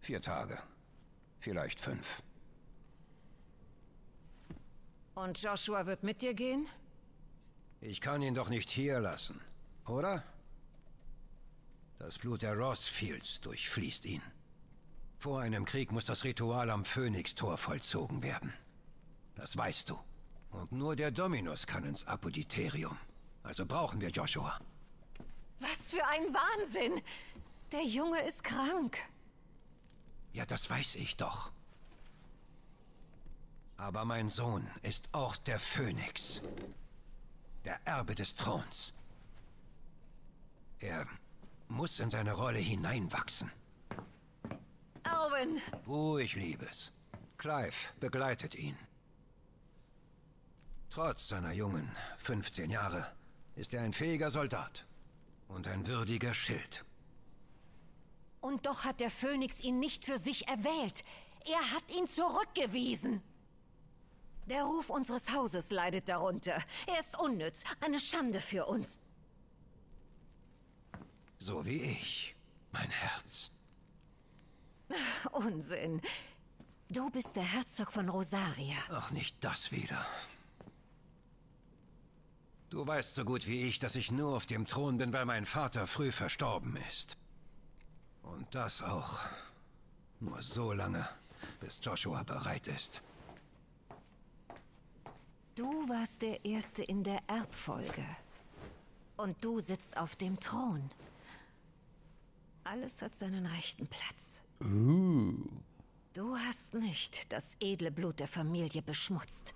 Vier Tage. Vielleicht fünf. Und Joshua wird mit dir gehen? Ich kann ihn doch nicht hier lassen, oder? Das Blut der Rosfields durchfließt ihn. Vor einem Krieg muss das Ritual am Phönix-Tor vollzogen werden. Das weißt du. Und nur der Dominus kann ins Apoditerium. Also brauchen wir Joshua. Was für ein Wahnsinn! Der Junge ist krank. Ja, das weiß ich doch. Aber mein Sohn ist auch der Phönix. Der Erbe des Throns. Er muss in seine Rolle hineinwachsen. Elwin! Ruhig, Liebes. Clive begleitet ihn. Trotz seiner jungen fünfzehn Jahre ist er ein fähiger Soldat und ein würdiger Schild. Und doch hat der Phönix ihn nicht für sich erwählt. Er hat ihn zurückgewiesen. Der Ruf unseres Hauses leidet darunter. Er ist unnütz, eine Schande für uns. So wie ich, mein Herz. Ach, Unsinn. Du bist der Herzog von Rosaria. Ach, nicht das wieder. Du weißt so gut wie ich, dass ich nur auf dem Thron bin, weil mein Vater früh verstorben ist. Und das auch nur so lange, bis Joshua bereit ist. Du warst der Erste in der Erbfolge. Und du sitzt auf dem Thron. Alles hat seinen rechten Platz. Ooh. Du hast nicht das edle Blut der Familie beschmutzt.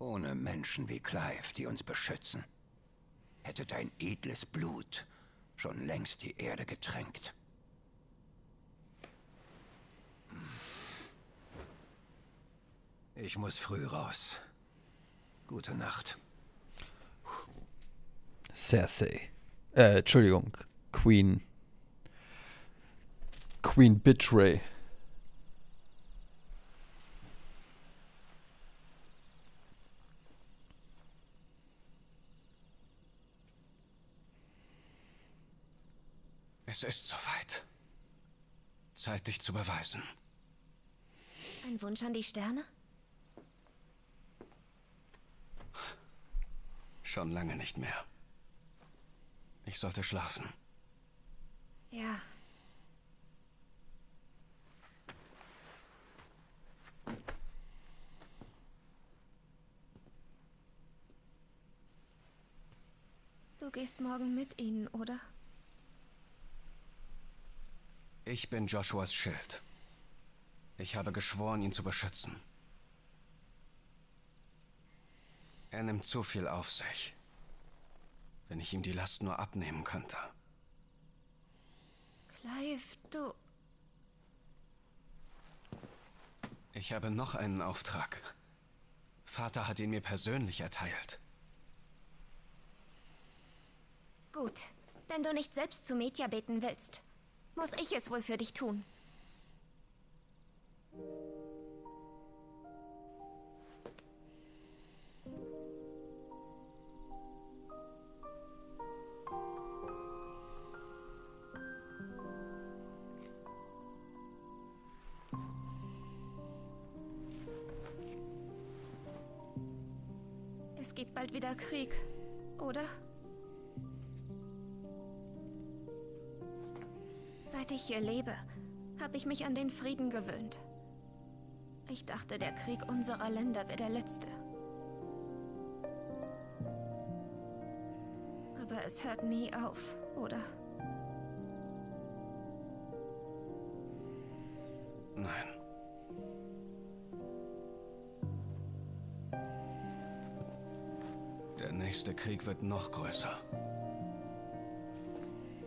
Ohne Menschen wie Clive, die uns beschützen, hätte dein edles Blut schon längst die Erde getränkt. Ich muss früh raus. Gute Nacht. Cersei. Äh, Entschuldigung. Queen. Queen Bitrey. Es ist soweit. Zeit, dich zu beweisen. Ein Wunsch an die Sterne? Schon lange nicht mehr. Ich sollte schlafen. Ja. Du gehst morgen mit ihnen, oder? Ich bin Joshuas Schild. Ich habe geschworen, ihn zu beschützen. Er nimmt zu viel auf sich. Wenn ich ihm die Last nur abnehmen könnte. Clive, du... Ich habe noch einen Auftrag. Vater hat ihn mir persönlich erteilt. Gut. Wenn du nicht selbst zu Medja beten willst, muss ich es wohl für dich tun. Es gibt bald wieder Krieg, oder? Seit ich hier lebe, habe ich mich an den Frieden gewöhnt. Ich dachte, der Krieg unserer Länder wäre der letzte. Aber es hört nie auf, oder? Nein. Der nächste Krieg wird noch größer.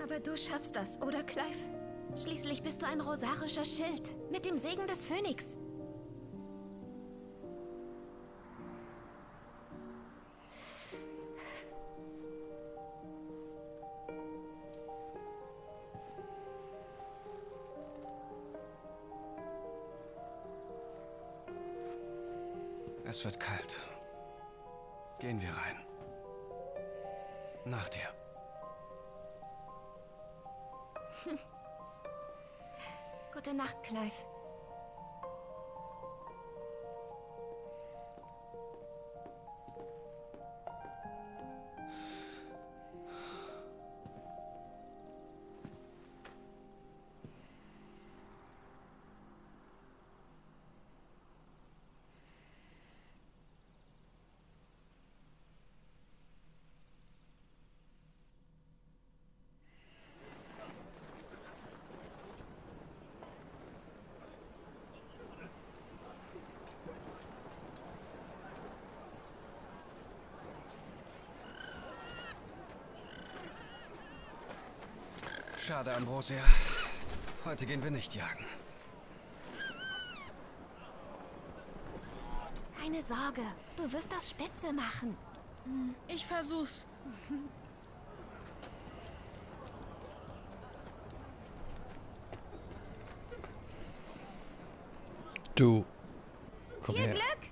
Aber du schaffst das, oder, Clive? Schließlich bist du ein rosarischer Schild, mit dem Segen des Phönix. Es wird kalt. Gehen wir rein. Nach dir. Gute Nacht, Clive. Schade, Ambrosia. Heute gehen wir nicht jagen. Keine Sorge, du wirst das spitze machen. Ich versuch's. Du. Komm her. Viel Glück!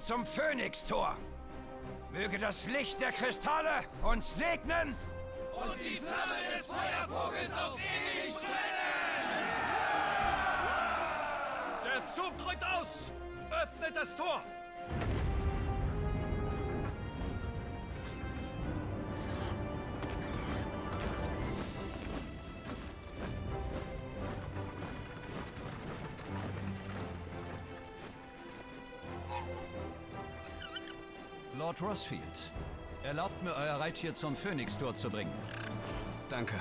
Zum Phönix-Tor. Möge das Licht der Kristalle uns segnen und die Flamme des Feuervogels auf ewig brennen! Der Zug rückt aus! Öffnet das Tor! Lord Rosfield, erlaubt mir, euer Reittier zum Phönix-Tor zu bringen. Danke.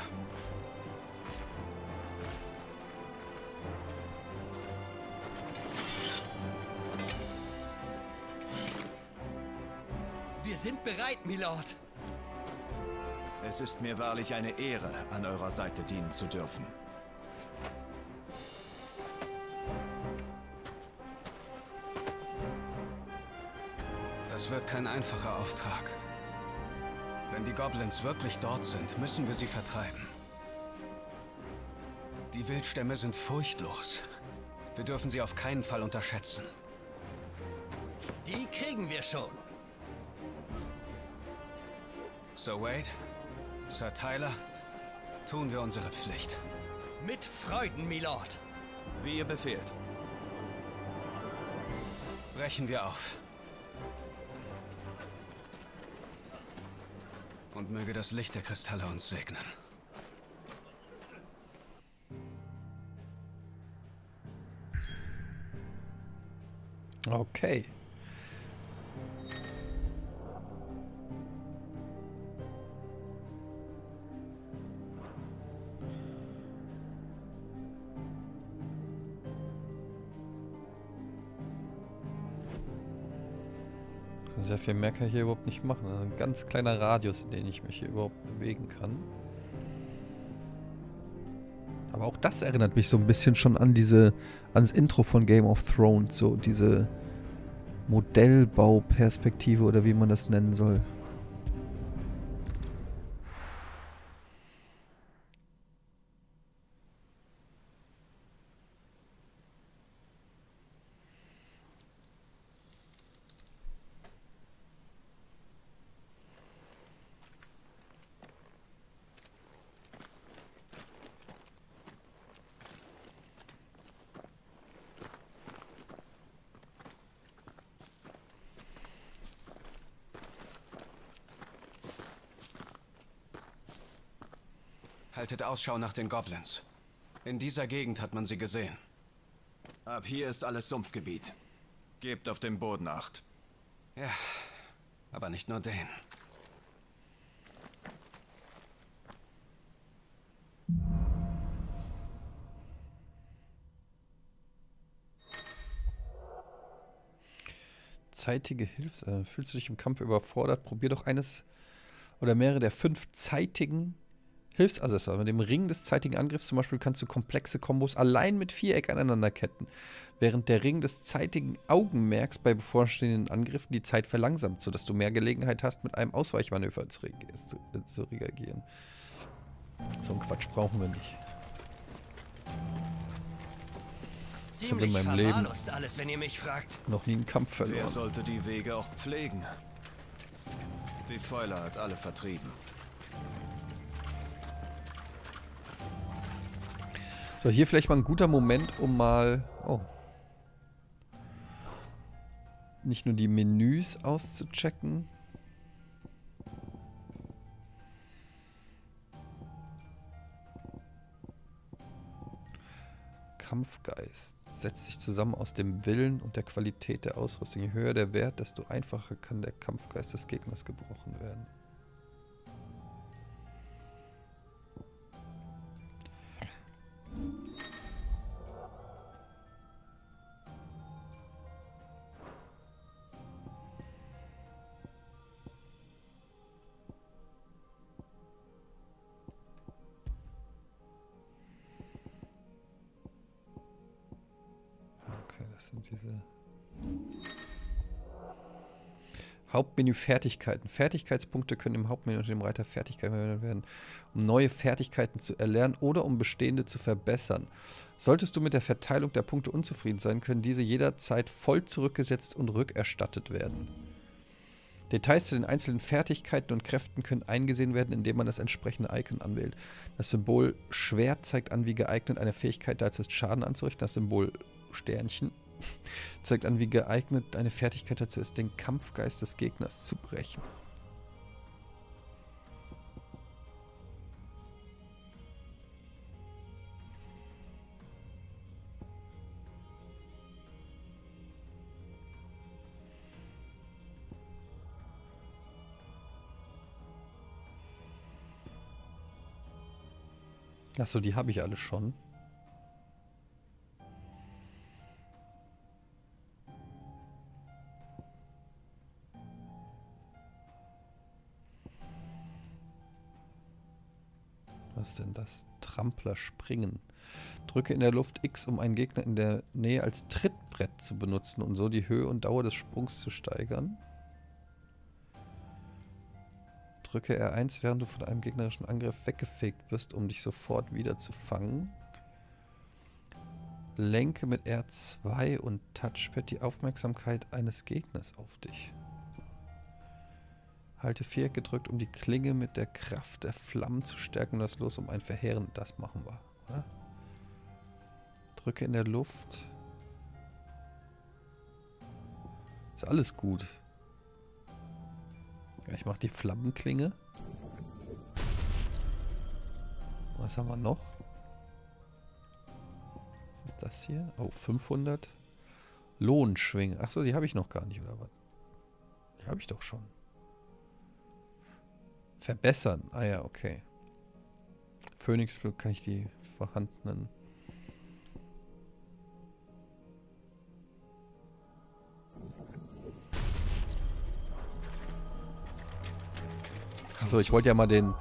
Wir sind bereit, Milord. Es ist mir wahrlich eine Ehre, an eurer Seite dienen zu dürfen. Es wird kein einfacher Auftrag. Wenn die Goblins wirklich dort sind, müssen wir sie vertreiben. Die Wildstämme sind furchtlos. Wir dürfen sie auf keinen Fall unterschätzen. Die kriegen wir schon. Sir Wade, Sir Tyler, tun wir unsere Pflicht. Mit Freuden, Milord. Wie ihr befehlt. Brechen wir auf. Und möge das Licht der Kristalle uns segnen. Okay. Sehr viel mehr kann ich hier überhaupt nicht machen. Das ist ein ganz kleiner Radius, in den ich mich hier überhaupt bewegen kann. Aber auch das erinnert mich so ein bisschen schon an diese, ans Intro von Game of Thrones, so diese Modellbauperspektive oder wie man das nennen soll. Haltet Ausschau nach den Goblins. In dieser Gegend hat man sie gesehen. Ab hier ist alles Sumpfgebiet. Gebt auf den Boden acht. Ja, aber nicht nur den. Zeitige Hilfe. Fühlst du dich im Kampf überfordert? Probier doch eines oder mehrere der fünf zeitigen Hilfsaccessoire. Mit dem Ring des zeitigen Angriffs zum Beispiel kannst du komplexe Kombos allein mit Viereck aneinanderketten, während der Ring des zeitigen Augenmerks bei bevorstehenden Angriffen die Zeit verlangsamt, sodass du mehr Gelegenheit hast, mit einem Ausweichmanöver zu, re zu, äh, zu reagieren. So einen Quatsch brauchen wir nicht. Ich habe in meinem Leben alles, wenn ihr mich fragt. Noch nie einen Kampf verloren. Wer sollte die Wege auch pflegen? Die Fäule hat alle vertrieben. So, hier vielleicht mal ein guter Moment, um mal... Oh. Nicht nur die Menüs auszuchecken. Kampfgeist setzt sich zusammen aus dem Willen und der Qualität der Ausrüstung. Je höher der Wert, desto einfacher kann der Kampfgeist des Gegners gebrochen werden. Hauptmenü Fertigkeiten. Fertigkeitspunkte können im Hauptmenü unter dem Reiter Fertigkeiten verwendet werden, um neue Fertigkeiten zu erlernen oder um bestehende zu verbessern. Solltest du mit der Verteilung der Punkte unzufrieden sein, können diese jederzeit voll zurückgesetzt und rückerstattet werden. Details zu den einzelnen Fertigkeiten und Kräften können eingesehen werden, indem man das entsprechende Icon anwählt. Das Symbol Schwert zeigt an, wie geeignet eine Fähigkeit dazu ist, Schaden anzurichten. Das Symbol Sternchen zeigt an, wie geeignet eine Fertigkeit dazu ist, den Kampfgeist des Gegners zu brechen. Achso, die habe ich alle schon. Was denn das? Trampler springen. Drücke in der Luft X, um einen Gegner in der Nähe als Trittbrett zu benutzen und so die Höhe und Dauer des Sprungs zu steigern. Drücke R eins, während du von einem gegnerischen Angriff weggefegt wirst, um dich sofort wieder zu fangen. Lenke mit R zwei und Touchpad die Aufmerksamkeit eines Gegners auf dich. Halte Viereck gedrückt, um die Klinge mit der Kraft der Flammen zu stärken und das Los um ein Verheeren. Das machen wir, oder? Drücke in der Luft. Ist alles gut. Ich mache die Flammenklinge. Was haben wir noch? Was ist das hier? Oh, fünfhundert. Lohnschwingen. Achso, die habe ich noch gar nicht, oder was? Die habe ich doch schon. Verbessern. Ah ja, okay. Phönixflug kann ich die vorhandenen. Also ich wollte ja mal den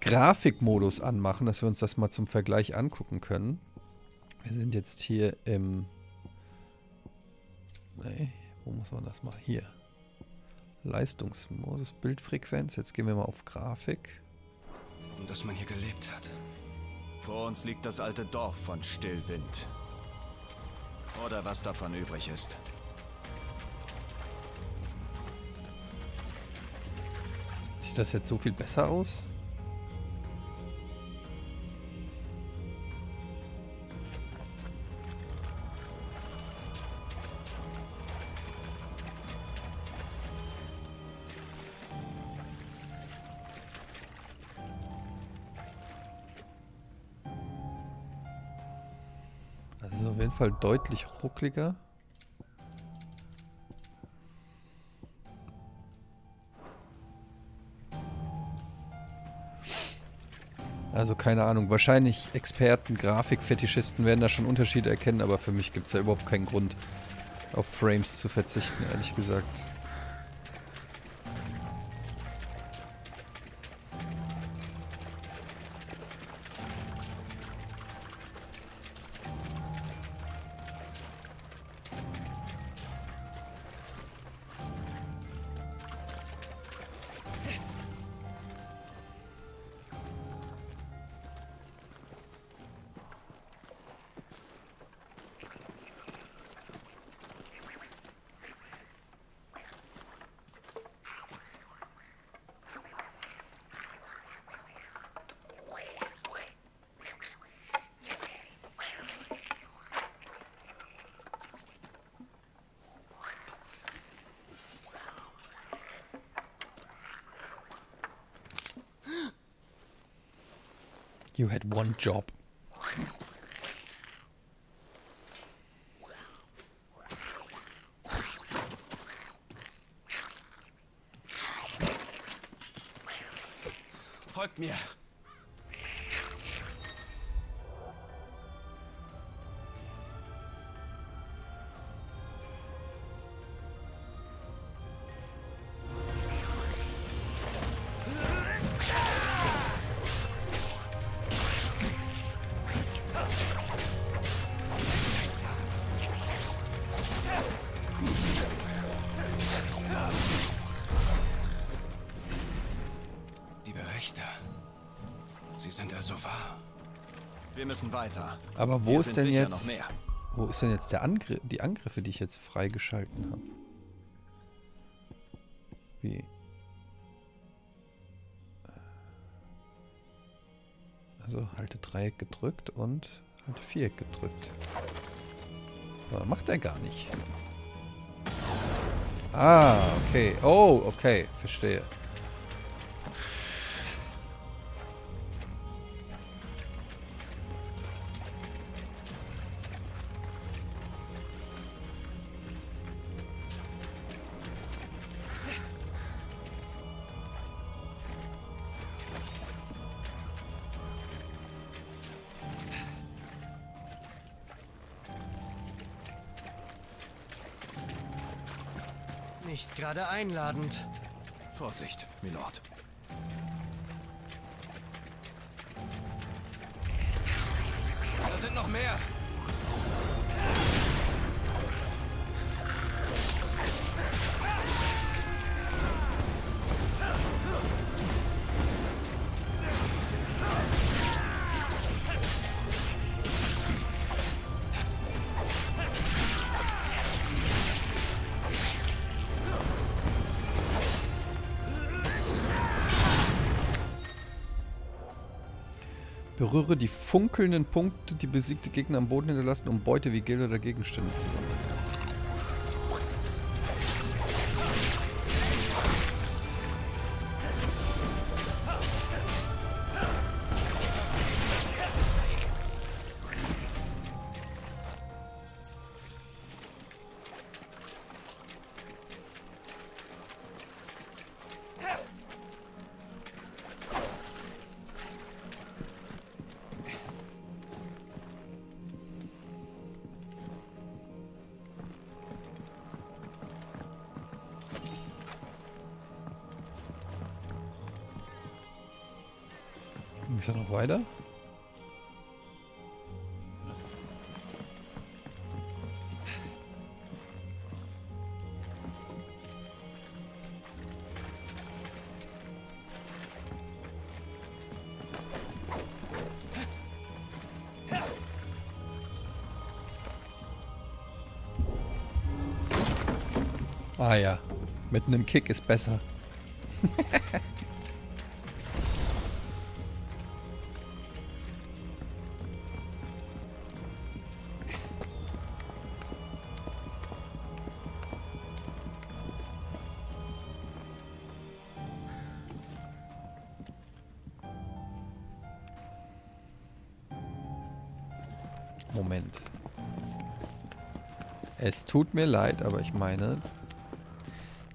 Grafikmodus anmachen, dass wir uns das mal zum Vergleich angucken können. Wir sind jetzt hier im... Nee, wo muss man das mal? Hier. Leistungsmodus, Bildfrequenz. Jetzt gehen wir mal auf Grafik. Und dass man hier gelebt hat. Vor uns liegt das alte Dorf von Stillwind. Oder was davon übrig ist. Sieht das jetzt so viel besser aus? Fall deutlich ruckliger. Also keine Ahnung, wahrscheinlich Experten, Grafikfetischisten werden da schon Unterschiede erkennen, aber für mich gibt es da überhaupt keinen Grund, auf Frames zu verzichten, ehrlich gesagt. You had one job. Folgt mir. Weiter. Aber wo ist denn jetzt, wo ist denn jetzt der Angriff, die Angriffe, die ich jetzt freigeschalten habe? Wie? Also halte Dreieck gedrückt und halte Viereck gedrückt. Aber macht er gar nicht. Ah, okay. Oh, okay. Verstehe. Gerade einladend. Vorsicht, Milord. Da sind noch mehr. Berühre die funkelnden Punkte, die besiegte Gegner am Boden hinterlassen, um Beute wie Geld oder Gegenstände zu sammeln. Ist er noch weiter? Ah ja, mit einem Kick ist besser. Moment. Es tut mir leid, aber ich meine,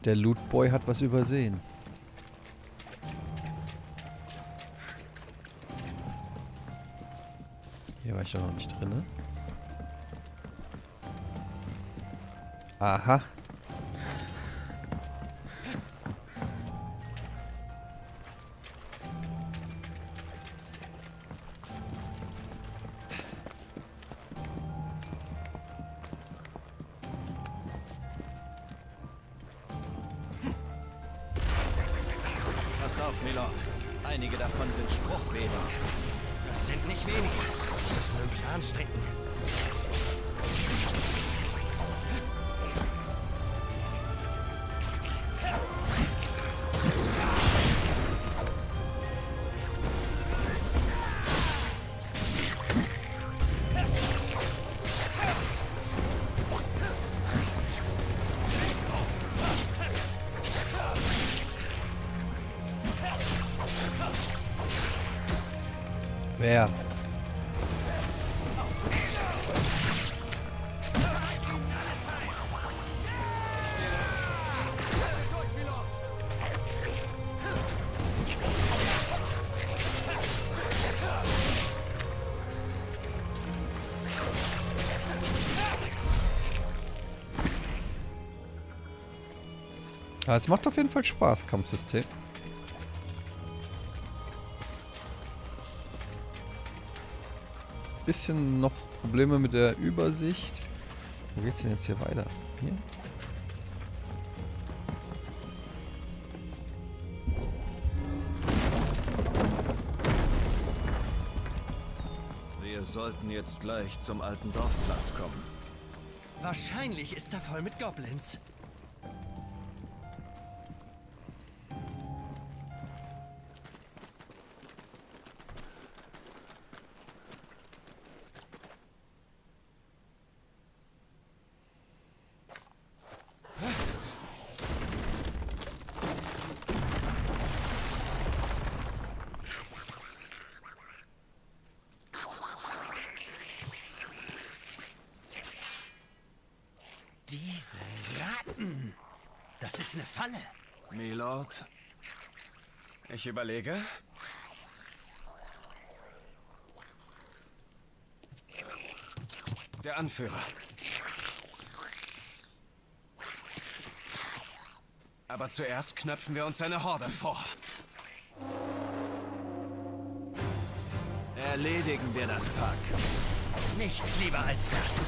der Lootboy hat was übersehen. Hier war ich doch noch nicht drin, ne? Aha. her. Ja, es macht auf jeden Fall Spaß, Kampfsystem. Bisschen noch Probleme mit der Übersicht. Wo geht's denn jetzt hier weiter? Hier? Wir sollten jetzt gleich zum alten Dorfplatz kommen. Wahrscheinlich ist er voll mit Goblins. Milord, ich überlege. Der Anführer. Aber zuerst knöpfen wir uns eine Horde vor. Erledigen wir das Pack. Nichts lieber als das.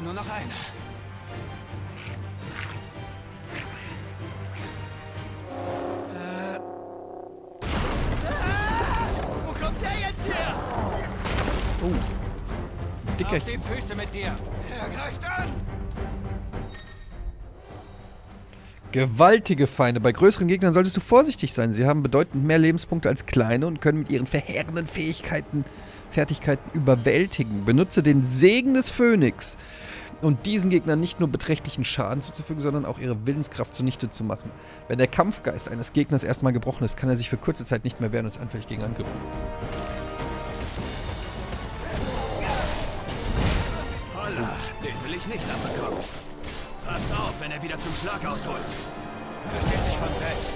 Nur noch einer. Äh. Ah! Wo kommt der jetzt her? Oh. Dicker. Auf die Füße mit dir. Er greift an. Gewaltige Feinde. Bei größeren Gegnern solltest du vorsichtig sein. Sie haben bedeutend mehr Lebenspunkte als kleine und können mit ihren verheerenden Fähigkeiten Fertigkeiten überwältigen. Benutze den Segen des Phönix, um diesen Gegnern nicht nur beträchtlichen Schaden zuzufügen, sondern auch ihre Willenskraft zunichte zu machen. Wenn der Kampfgeist eines Gegners erstmal gebrochen ist, kann er sich für kurze Zeit nicht mehr wehren und ist anfällig gegen Angriffe. Holla, den will ich nicht abbekommen. Passt auf, wenn er wieder zum Schlag ausholt. Versteht sich von selbst.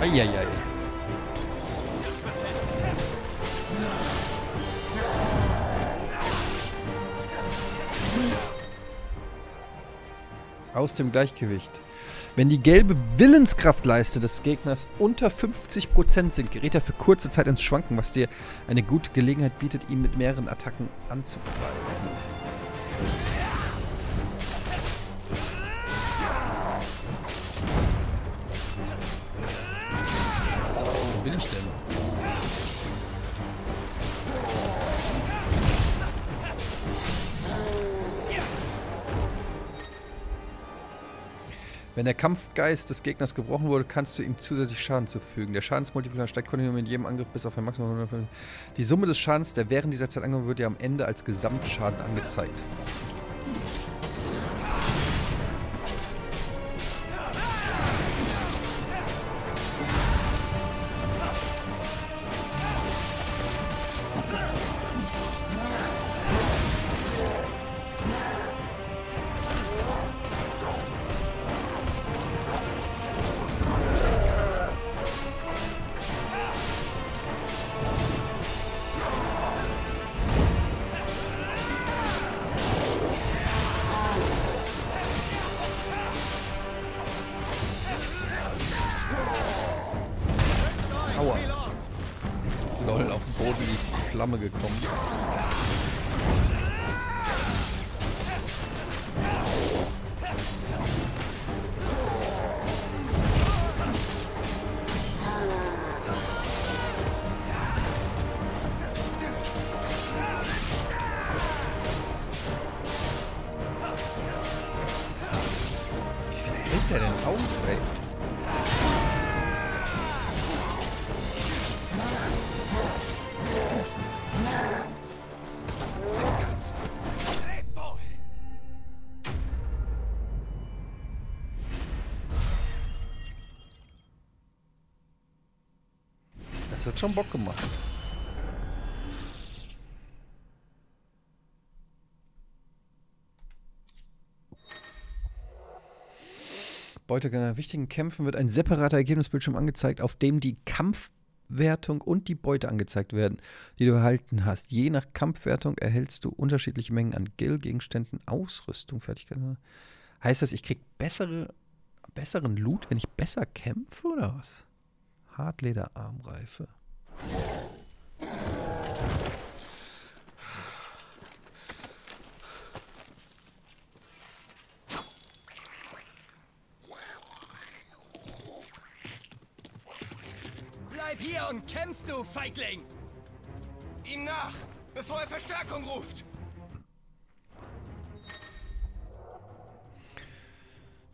Eieiei. Aus dem Gleichgewicht. Wenn die gelbe Willenskraftleiste des Gegners unter fünfzig Prozent sinkt, gerät er für kurze Zeit ins Schwanken, was dir eine gute Gelegenheit bietet, ihn mit mehreren Attacken anzugreifen. Will ich denn? Wenn der Kampfgeist des Gegners gebrochen wurde, kannst du ihm zusätzlich Schaden zufügen. Der Schadensmultiplikator steigt kontinuierlich mit jedem Angriff bis auf ein Maximum von hundertfünfzig. Die Summe des Schadens, der während dieser Zeit angewandt wird, wird dir am Ende als Gesamtschaden angezeigt. Boden in die Flamme gekommen. Wie viel hält der denn aus, ey? Das hat schon Bock gemacht. Beutegen in wichtigen Kämpfen wird ein separater Ergebnisbildschirm angezeigt, auf dem die Kampfwertung und die Beute angezeigt werden, die du erhalten hast. Je nach Kampfwertung erhältst du unterschiedliche Mengen an Gil, Gegenständen, Ausrüstung, Fertigkeiten. Heißt das, ich krieg bessere, besseren Loot, wenn ich besser kämpfe, oder was? Hartlederarmreife. Bleib hier und kämpf, du Feigling! Ihm nach, bevor er Verstärkung ruft!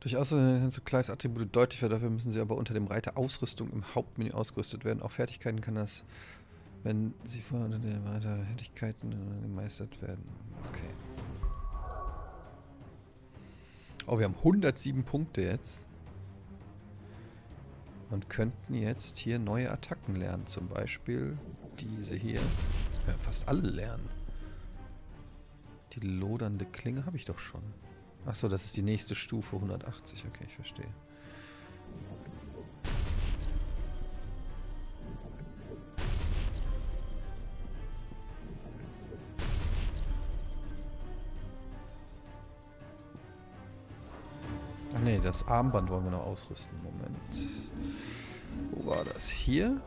Durch Ausrüstung kannst du Clives Attribute deutlich werden, dafür müssen sie aber unter dem Reiter Ausrüstung im Hauptmenü ausgerüstet werden. Auch Fertigkeiten kann das, wenn sie vorher unter dem Reiter Fertigkeiten gemeistert werden. Okay. Oh, wir haben hundertsieben Punkte jetzt. Und könnten jetzt hier neue Attacken lernen. Zum Beispiel diese hier. Ja, fast alle lernen. Die lodernde Klinge habe ich doch schon. Achso, das ist die nächste Stufe, hundertachtzig. Okay, ich verstehe. Ach nee, das Armband wollen wir noch ausrüsten. Moment. Wo war das? Hier?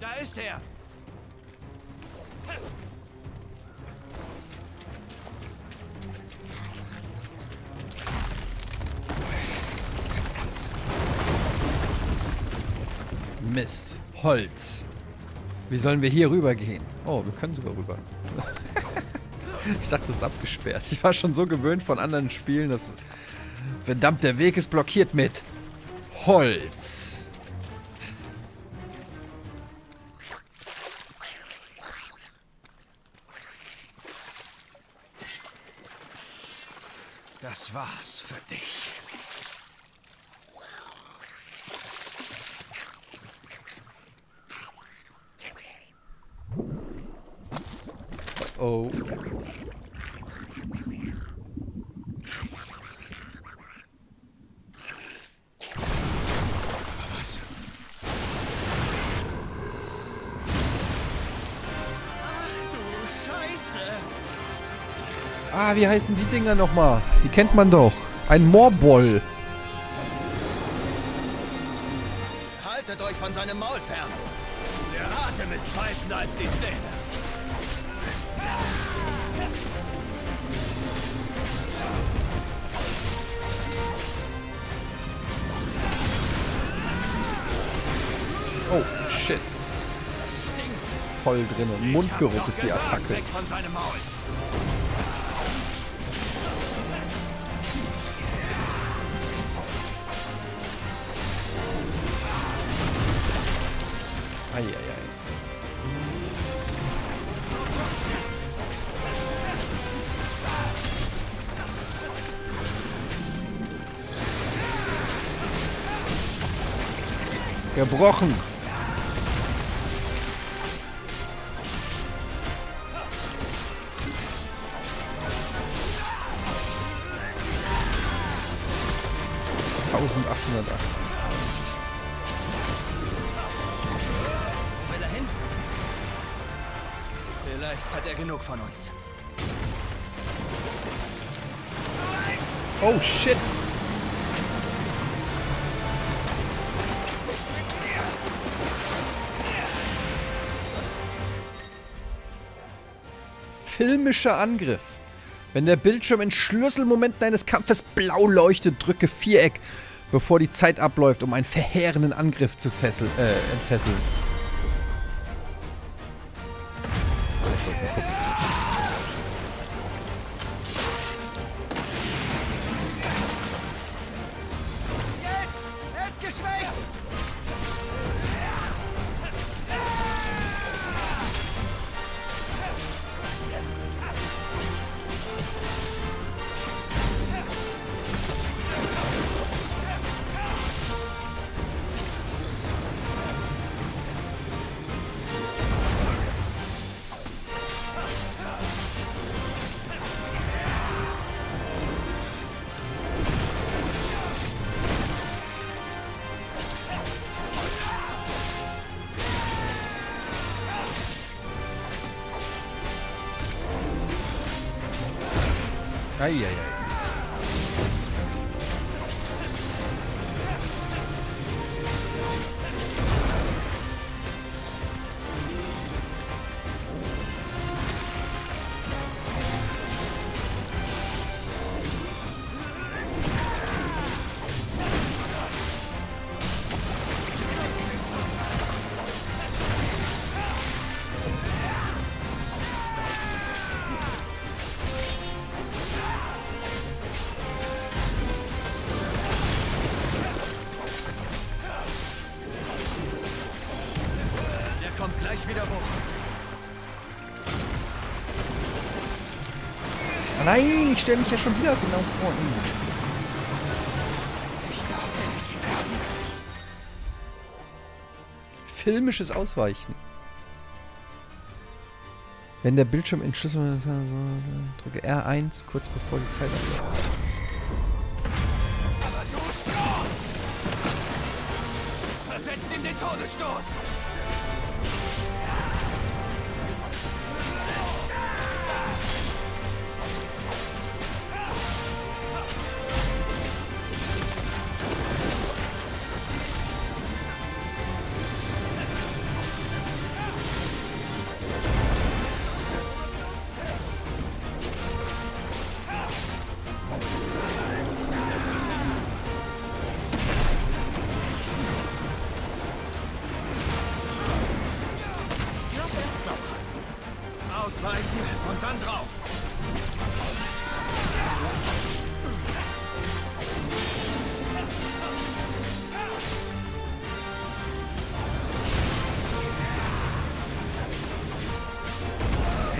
Da ist er! Mist. Holz. Wie sollen wir hier rüber gehen? Oh, wir können sogar rüber. Ich dachte, das ist abgesperrt. Ich war schon so gewöhnt von anderen Spielen, dass... Verdammt, der Weg ist blockiert mit... Holz. Das war's für dich. Oh. Ah, wie heißen die Dinger nochmal? Die kennt man doch. Ein Morboll. Haltet euch von seinem Maul fern. Der Atem ist pfeifender als die Zähne. voll drinnen. Mundgeruch ist die Attacke. Weg von seinem Maul. Ei, ei, ei. Gebrochen. eintausendachthundertacht. Will er hin? Vielleicht hat er genug von uns. Oh shit. Filmischer Angriff. Wenn der Bildschirm in Schlüsselmomenten eines Kampfes blau leuchtet, drücke Viereck, bevor die Zeit abläuft, um einen verheerenden Angriff zu fesseln, äh, entfesseln. Nein, ich stelle mich ja schon wieder genau vor ihn. Ich darf ja nicht sterben. Filmisches Ausweichen. Wenn der Bildschirm entschlüsselt, drücke R eins kurz bevor die Zeit abläuft. Aber du schon! Versetzt ihm den Todesstoß! Was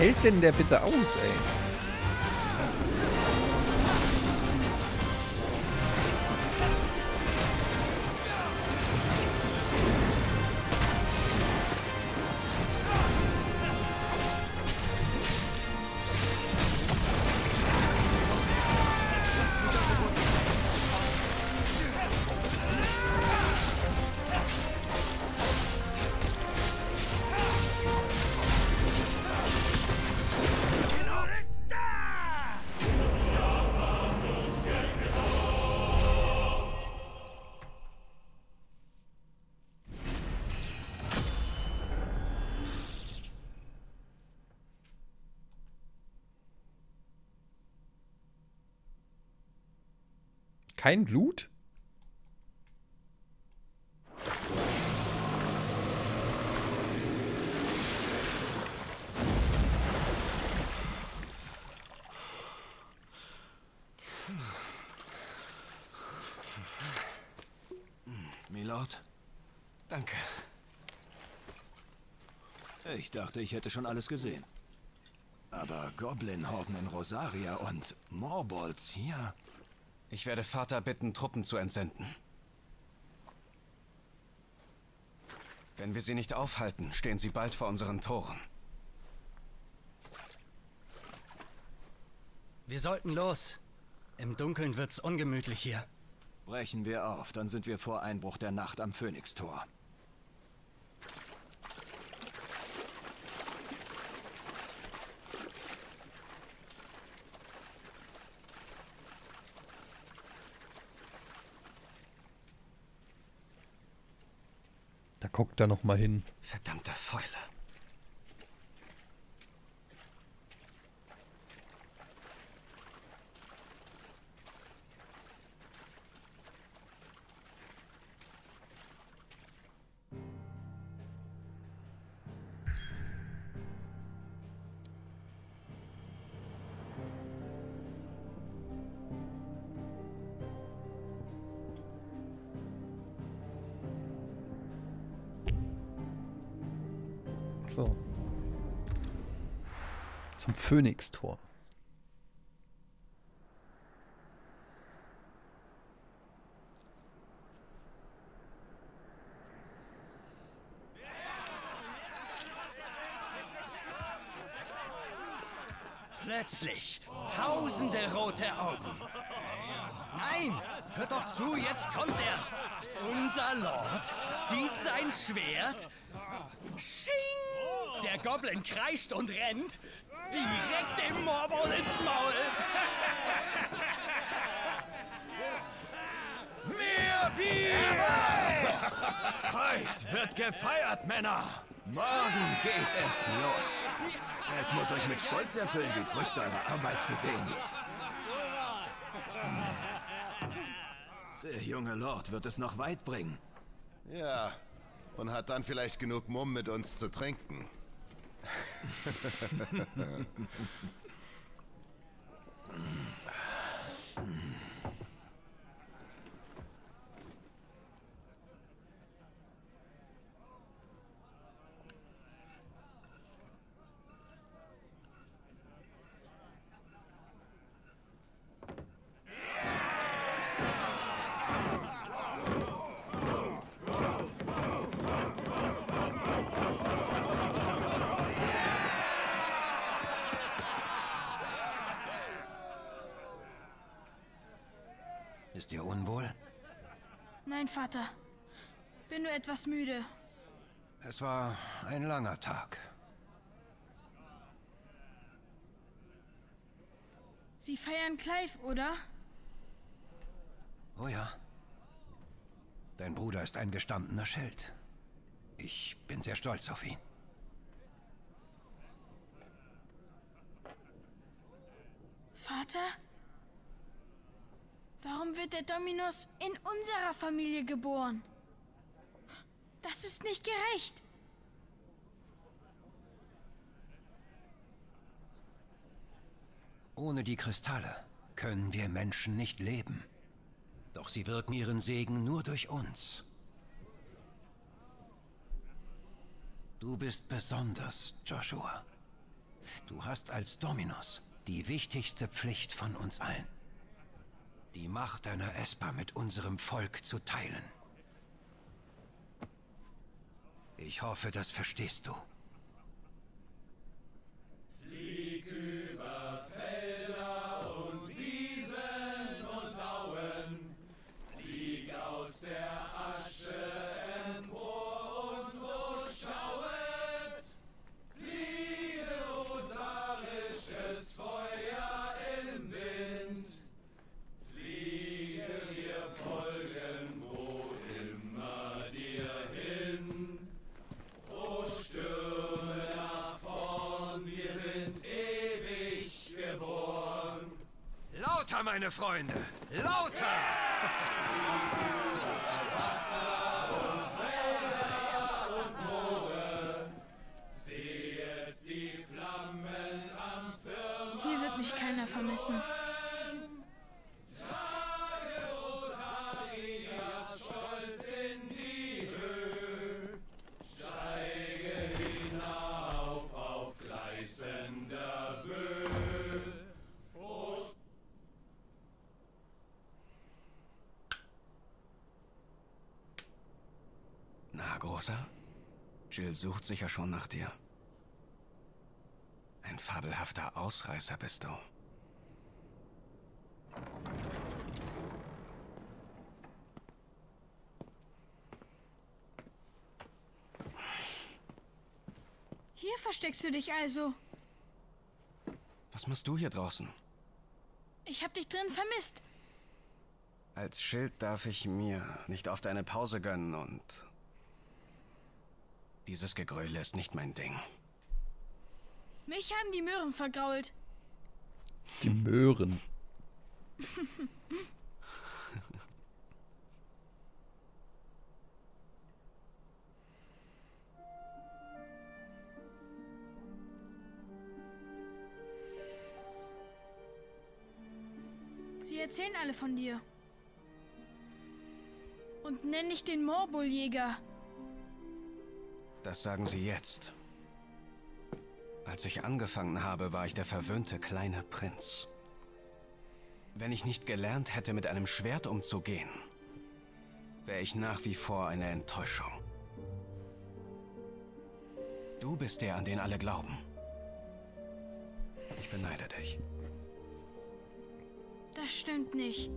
hält denn der bitte aus, ey? Kein Blut? Ort? Danke. Ich dachte, ich hätte schon alles gesehen. Aber Goblin-Horden in Rosaria und Morbolls hier? Ich werde Vater bitten, Truppen zu entsenden. Wenn wir sie nicht aufhalten, stehen sie bald vor unseren Toren. Wir sollten los. Im Dunkeln wird's ungemütlich hier. Brechen wir auf, dann sind wir vor Einbruch der Nacht am Phönix-Tor. Da guckt er noch mal hin. Verdammte Fäule. So. Zum Phönix-Tor. Plötzlich tausende rote Augen. Nein, hört doch zu, jetzt kommt's erst. Unser Lord zieht sein Schwert. Sching! Der Goblin kreischt und rennt direkt dem Morboll ins Maul. Mehr Bier! Heute wird gefeiert, Männer. Morgen geht es los. Es muss euch mit Stolz erfüllen, die Früchte eurer Arbeit zu sehen. Der junge Lord wird es noch weit bringen. Ja, und hat dann vielleicht genug Mumm, mit uns zu trinken. Ist dir unwohl? Nein, Vater. Bin nur etwas müde. Es war ein langer Tag. Sie feiern Clive, oder? Oh ja. Dein Bruder ist ein gestandener Schild. Ich bin sehr stolz auf ihn. Vater? Warum wird der Dominus in unserer Familie geboren? Das ist nicht gerecht. Ohne die Kristalle können wir Menschen nicht leben. Doch sie wirken ihren Segen nur durch uns. Du bist besonders, Joshua. Du hast als Dominus die wichtigste Pflicht von uns allen. Die Macht deiner Esper mit unserem Volk zu teilen. Ich hoffe, das verstehst du. Flieg über Felder und Wiesen und Auen. Flieg aus der Asche empor und durchschauet. Fliege rosarisches Feuer im Wind. Lauter, meine Freunde! Lauter! Wasser und Felder und Moore, sehet die Flammen am Firmament. Hier wird mich keiner vermissen. Trage Rosarias Stolz in die Großer? Jill sucht sicher schon nach dir. Ein fabelhafter Ausreißer bist du. Hier versteckst du dich also. Was machst du hier draußen? Ich hab dich drin vermisst. Als Schild darf ich mir nicht oft eine Pause gönnen und... Dieses Gegröle ist nicht mein Ding. Mich haben die Möhren vergrault. Die Möhren. Sie erzählen alle von dir. Und nenn dich den Morbolljäger. Das sagen sie jetzt. Als ich angefangen habe, war ich der verwöhnte kleine Prinz. Wenn ich nicht gelernt hätte, mit einem Schwert umzugehen, wäre ich nach wie vor eine Enttäuschung. Du bist der, an den alle glauben. Ich beneide dich. Das stimmt nicht.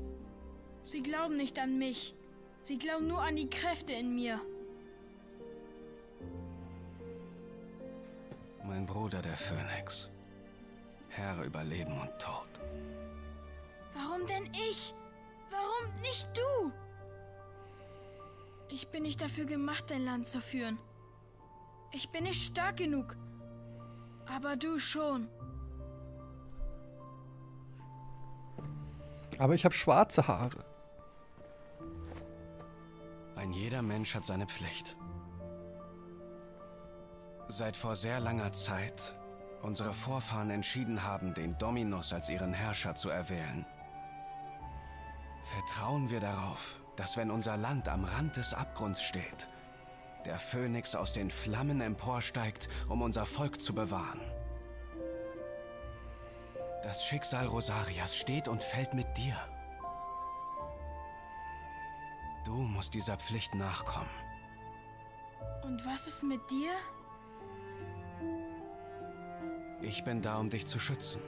Sie glauben nicht an mich. Sie glauben nur an die Kräfte in mir. Mein Bruder, der Phönix. Herr über Leben und Tod. Warum denn ich? Warum nicht du? Ich bin nicht dafür gemacht, dein Land zu führen. Ich bin nicht stark genug. Aber du schon. Aber ich habe schwarze Haare. Ein jeder Mensch hat seine Pflicht. Seit vor sehr langer Zeit unsere Vorfahren entschieden haben, den Dominus als ihren Herrscher zu erwählen. Vertrauen wir darauf, dass wenn unser Land am Rand des Abgrunds steht, der Phönix aus den Flammen emporsteigt, um unser Volk zu bewahren. Das Schicksal Rosarias steht und fällt mit dir. Du musst dieser Pflicht nachkommen. Und was ist mit dir? Ich bin da, um dich zu schützen.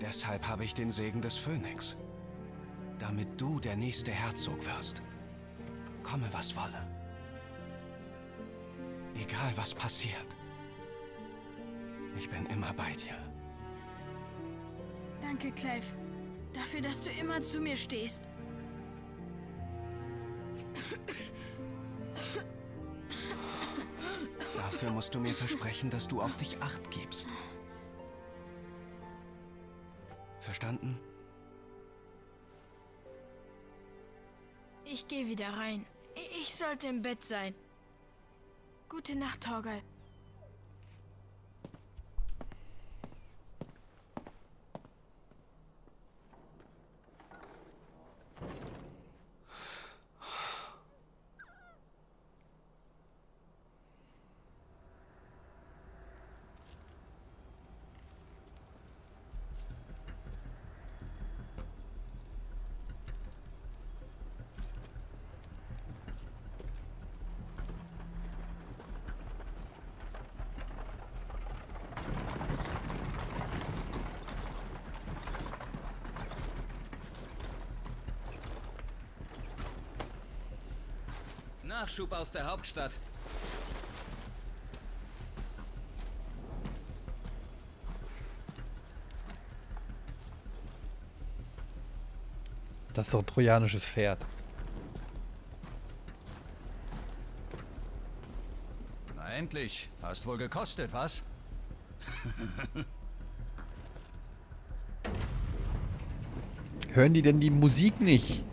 Deshalb habe ich den Segen des Phönix. Damit du der nächste Herzog wirst. Komme, was wolle. Egal, was passiert. Ich bin immer bei dir. Danke, Clive. Dafür, dass du immer zu mir stehst. Dafür musst du mir versprechen, dass du auf dich Acht gibst. Verstanden? Ich gehe wieder rein. Ich sollte im Bett sein. Gute Nacht, Torgal. Nachschub aus der Hauptstadt. Das ist doch ein trojanisches Pferd. Na endlich. Hast wohl gekostet, was? Hören die denn die Musik nicht?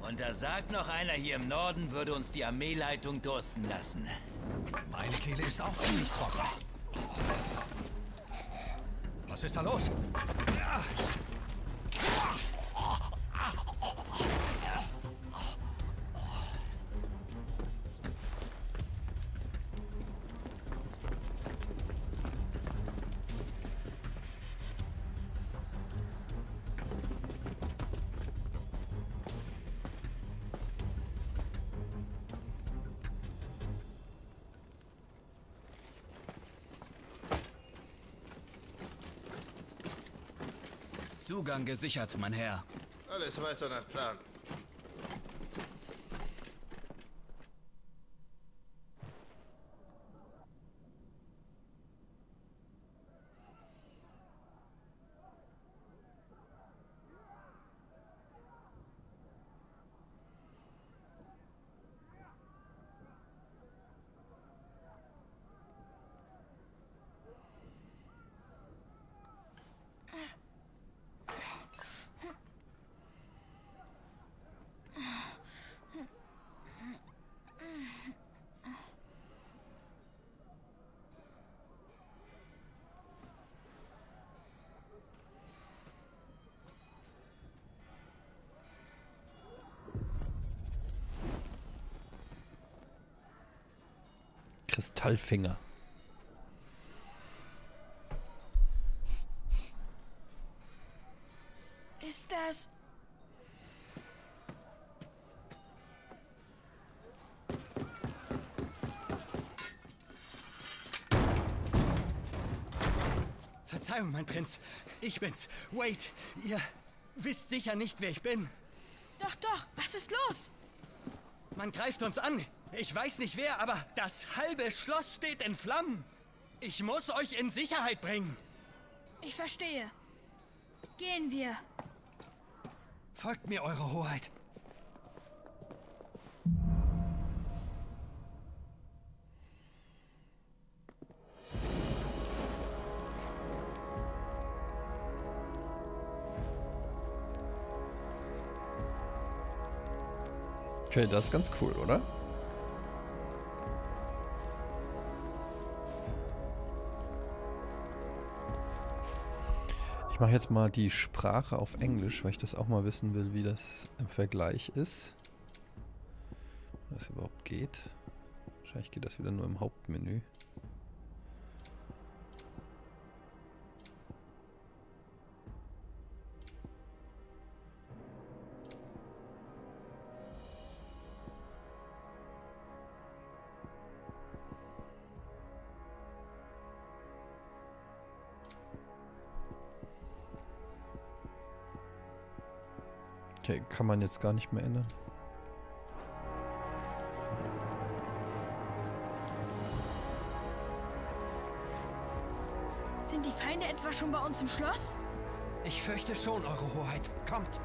Und da sagt noch einer, hier im Norden würde uns die Armeeleitung dursten lassen. Meine Kehle ist auch ziemlich trocken. Was ist da los? Zugang gesichert, mein Herr. Alles weiter nach Plan. Kristallfinger. Ist das... Verzeihung, mein Prinz. Ich bin's. Wade, ihr wisst sicher nicht, wer ich bin. Doch, doch. Was ist los? Man greift uns an. Ich weiß nicht wer, aber das halbe Schloss steht in Flammen. Ich muss euch in Sicherheit bringen. Ich verstehe. Gehen wir. Folgt mir, Eure Hoheit. Okay, das ist ganz cool, oder? Ich mache jetzt mal die Sprache auf Englisch, weil ich das auch mal wissen will, wie das im Vergleich ist. Ob das überhaupt geht. Wahrscheinlich geht das wieder nur im Hauptmenü. Okay, kann man jetzt gar nicht mehr ändern. Sind die Feinde etwa schon bei uns im Schloss? Ich fürchte schon, Eure Hoheit. Kommt!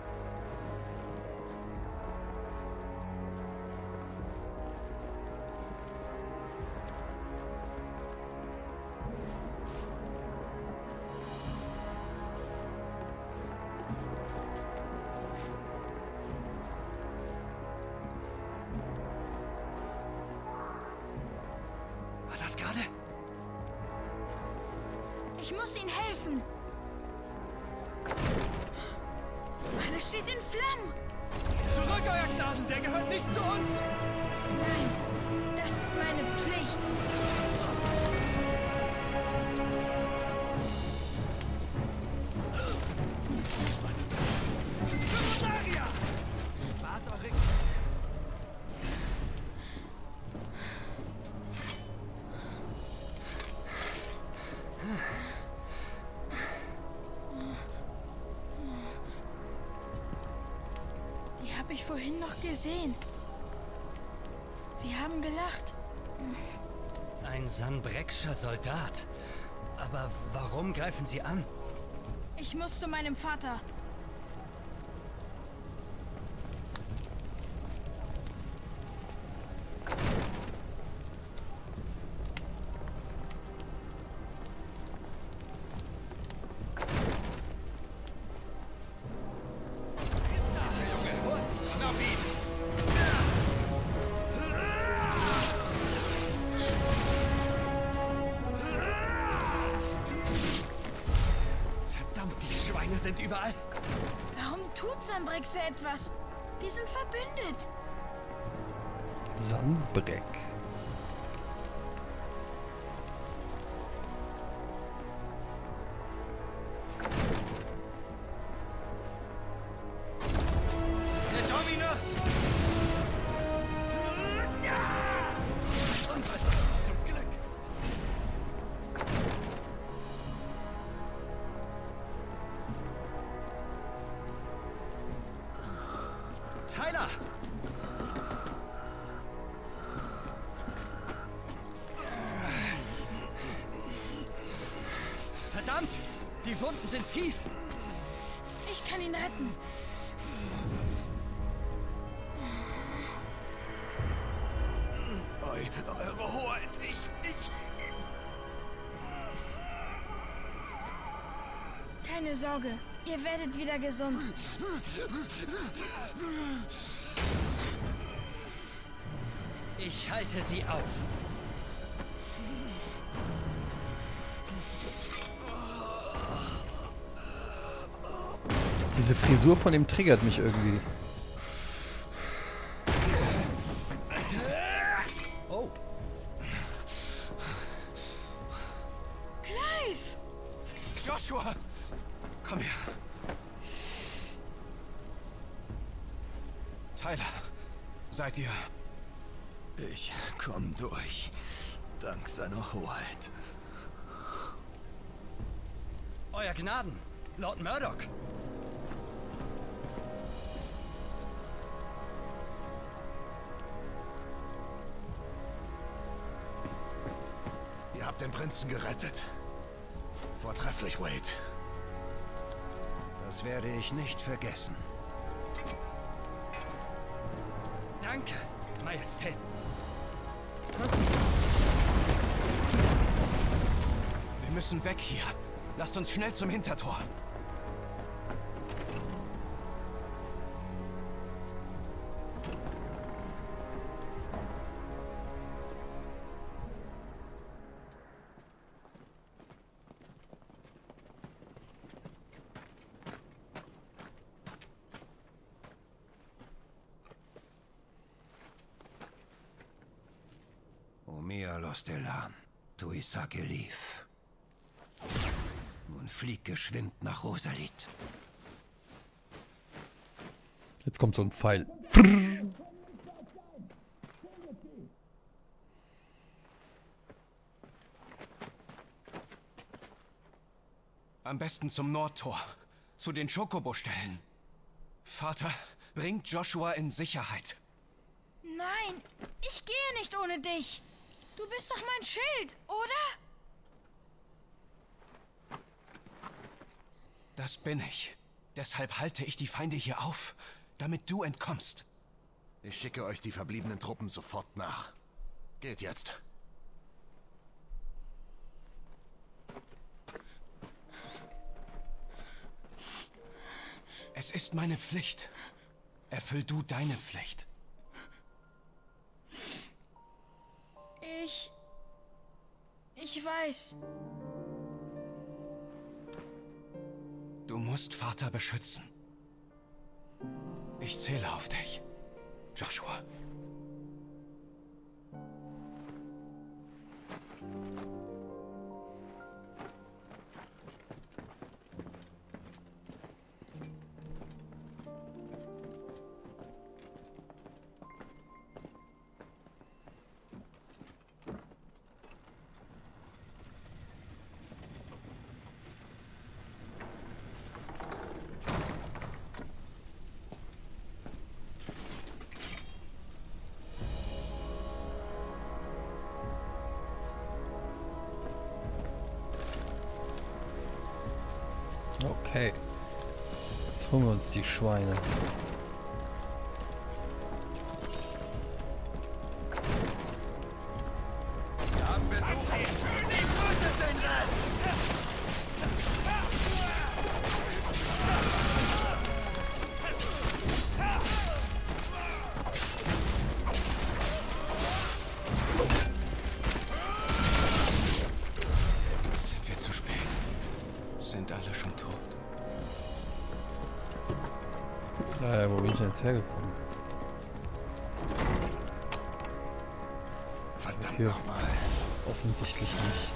Ich habe vorhin noch gesehen. Sie haben gelacht. Ein sanbreckscher Soldat. Aber warum greifen Sie an? Ich muss zu meinem Vater. Überall. Warum tut Sanbreque so etwas? Wir sind verbündet. Sanbreque. Verdammt! Die Wunden sind tief! Ich kann ihn retten! Eu, eure Hoheit! Ich, ich... Keine Sorge, ihr werdet wieder gesund. Ich halte sie auf. Diese Frisur von ihm triggert mich irgendwie. Oh. Clive! Joshua! Komm her. Tyler, seid ihr... Ich komm durch. Dank seiner Hoheit. Euer Gnaden, Lord Murdoch. Ihr habt den Prinzen gerettet. Vortrefflich, Wade. Das werde ich nicht vergessen. Danke, Majestät. Wir müssen weg hier. Lasst uns schnell zum Hintertor. Stellan, du Isakelief. Nun flieg geschwind nach Rosalith. Jetzt kommt so ein Pfeil. Am besten zum Nordtor, zu den Chocobo-Stellen. Vater, bringt Joshua in Sicherheit. Nein, ich gehe nicht ohne dich. Du bist doch mein Schild, oder? Das bin ich. Deshalb halte ich die Feinde hier auf, damit du entkommst. Ich schicke euch die verbliebenen Truppen sofort nach. Geht jetzt. Es ist meine Pflicht. Erfüll du deine Pflicht. Ich... Ich weiß. Du musst Vater beschützen. Ich zähle auf dich, Joshua. Okay. Jetzt holen wir uns die Schweine. Wir haben Besuch. Sind wir zu spät? Sind alle schon tot? Äh, wo bin ich denn jetzt hergekommen? Verdammt nochmal. Offensichtlich nicht.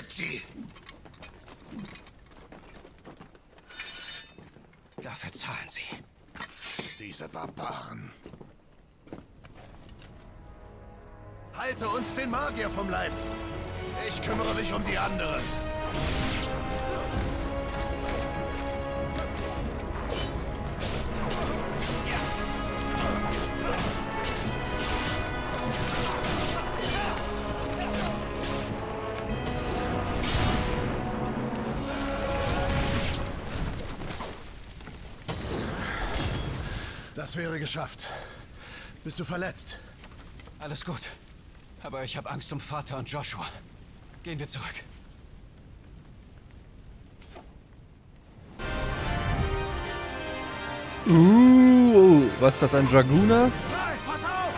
gibt sie. Dafür zahlen sie. Diese Barbaren. Halte uns den Magier vom Leib. Ich kümmere mich um die anderen. Das wäre geschafft. Bist du verletzt? Alles gut. Aber ich habe Angst um Vater und Joshua. Gehen wir zurück. Uh, was ist das, ein Dragooner? Pass auf!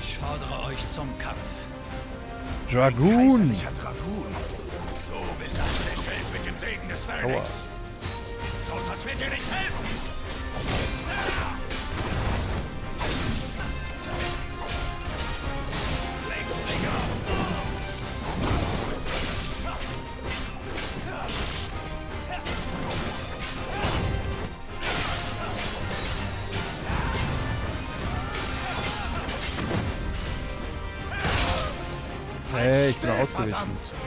Ich fordere euch zum Kampf. Dragoon! Phönix. Und das wird dir nicht helfen! Hey, ich bin ausgewichen.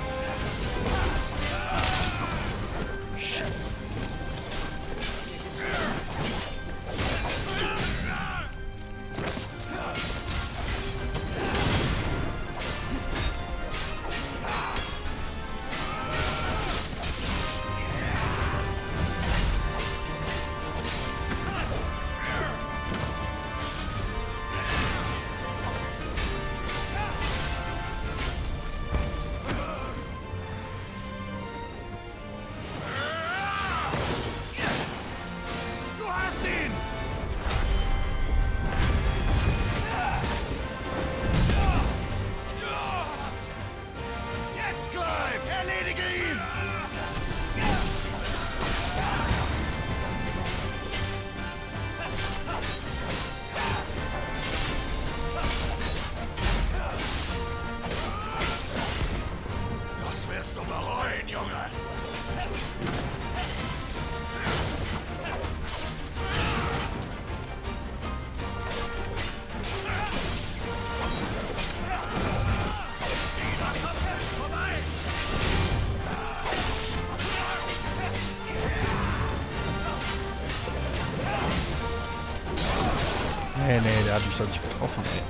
Hat mich doch nicht getroffen, ey.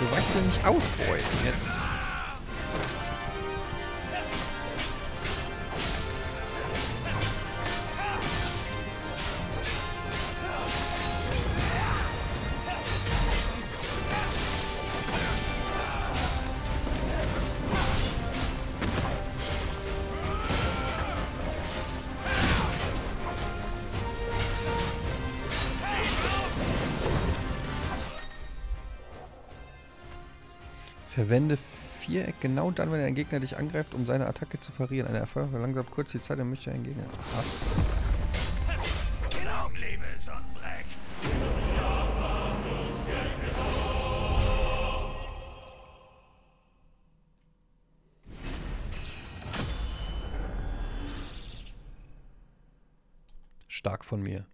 Du weißt ja nicht ausbeuten jetzt. Verwende Viereck genau dann, wenn ein Gegner dich angreift, um seine Attacke zu parieren. Ein Erfolg verlangsamt kurz die Zeit, dann möchte ein Gegner ab. Glauben, liebe Sanbreque. Stark von mir.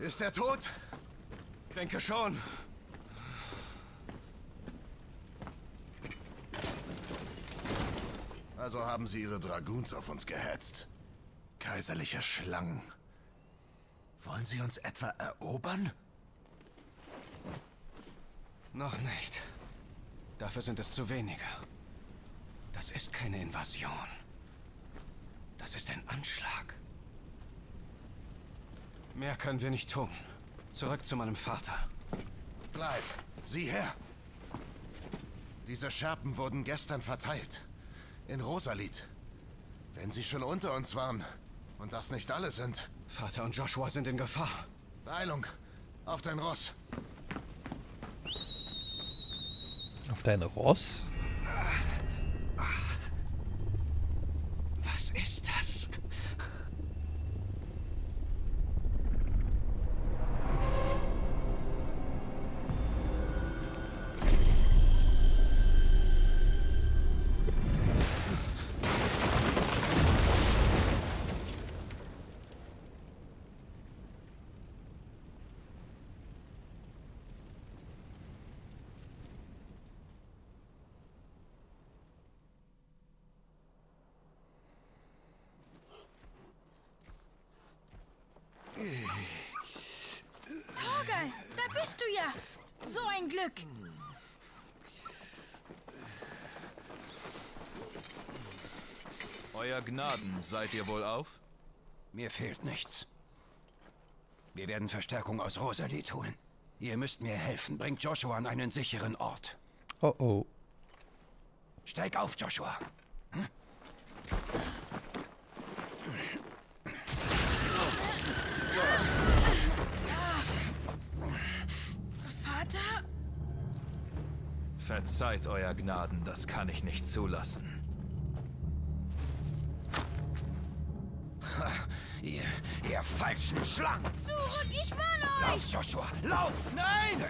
Ist er tot? Denke schon. Also haben sie ihre Dragoons auf uns gehetzt. Kaiserliche Schlangen. Wollen sie uns etwa erobern? Noch nicht. Dafür sind es zu wenige. Das ist keine Invasion. Das ist ein Anschlag. Mehr können wir nicht tun. Zurück zu meinem Vater. Clive, sieh her! Diese Scherben wurden gestern verteilt. In Rosalith. Wenn sie schon unter uns waren und das nicht alle sind. Vater und Joshua sind in Gefahr. Beeilung! Auf dein Ross! Auf dein Ross? ist das? Bist du ja! So ein Glück! Euer Gnaden, seid ihr wohl auf? Mir fehlt nichts. Wir werden Verstärkung aus Rosalith holen. Ihr müsst mir helfen. Bringt Joshua an einen sicheren Ort. Oh oh. Steig auf, Joshua! Hm? Verzeiht, euer Gnaden, das kann ich nicht zulassen. Ha, ihr, ihr falschen Schlangen! Zurück, ich warne euch! Lauf, Joshua, lauf! Nein!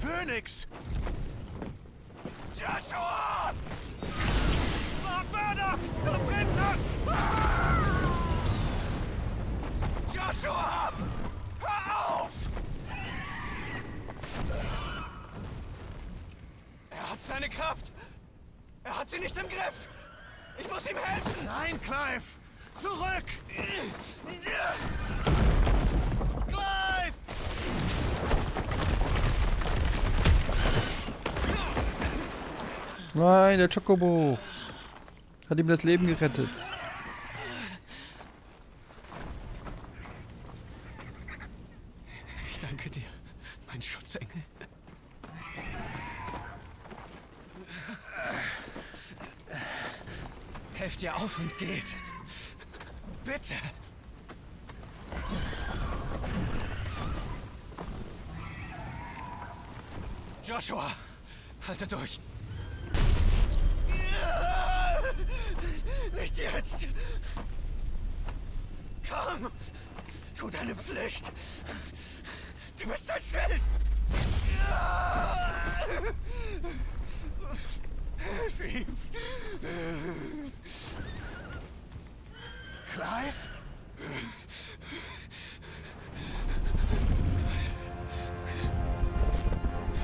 Phönix! Joshua! Murdoch! Du Prinzess! Joshua! Hör auf! Er hat seine Kraft! Er hat sie nicht im Griff! Ich muss ihm helfen! Nein, Clive! Zurück! Clive! Nein, der Chocobo hat ihm das Leben gerettet. Ich danke dir, mein Schutzengel. Helft ihr auf und geht. Bitte. Joshua, haltet durch. Nicht jetzt! Komm! Tu deine Pflicht! Du bist ein Schild! Hilf ihm! Clive?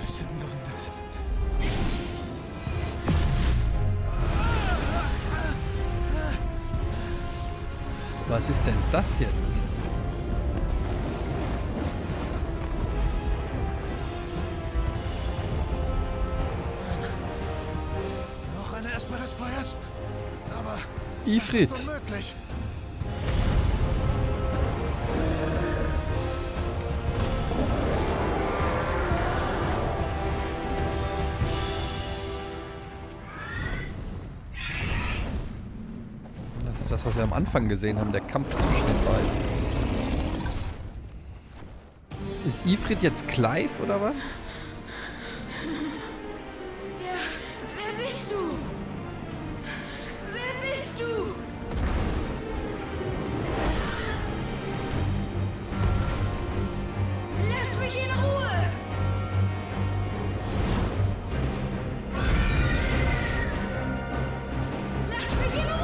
Was ist nun das? Was ist denn das jetzt? Noch eine Esper des Feuers? Aber Ifrit. Das ist unmöglich. das, was wir am Anfang gesehen haben, der Kampf zwischen den beiden. Ist Ifrit jetzt Clive oder was? Wer, wer bist du? Wer bist du? Lass mich in Ruhe! Lass mich in Ruhe!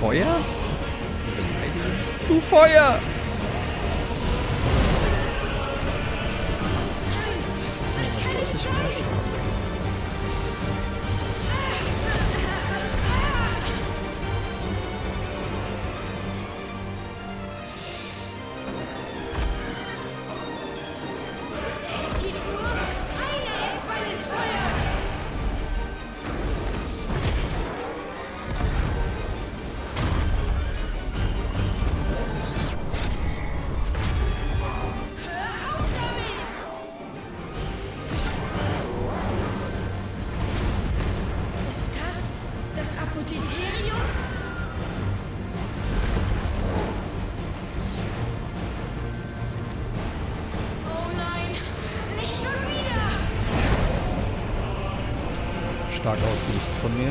Feuer? Du Feuer! Stark ausgerichtet von mir.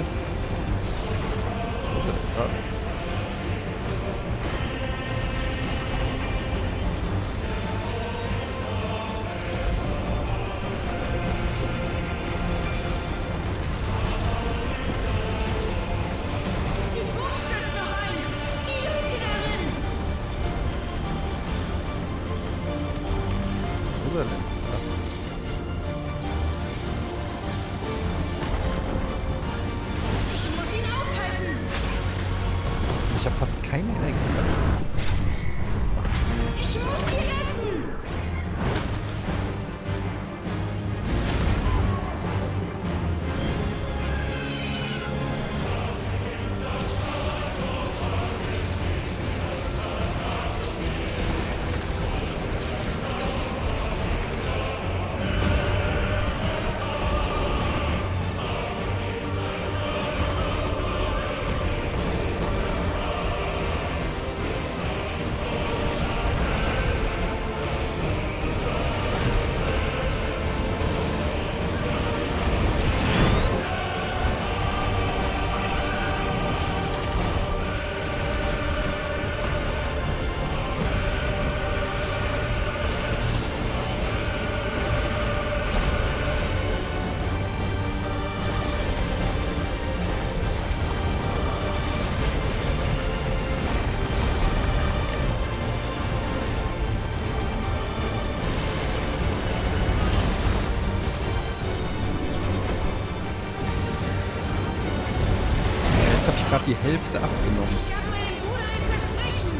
Die Hälfte abgenommen. Ich gab meinem Bruder ein Versprechen.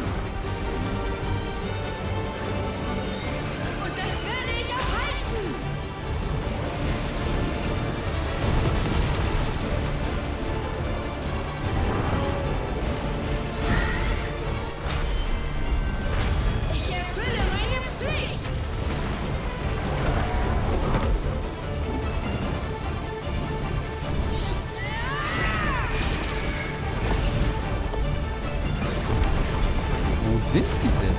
Und das werde ich erhalten. Ich erfülle meine Pflicht. Wo sind die denn?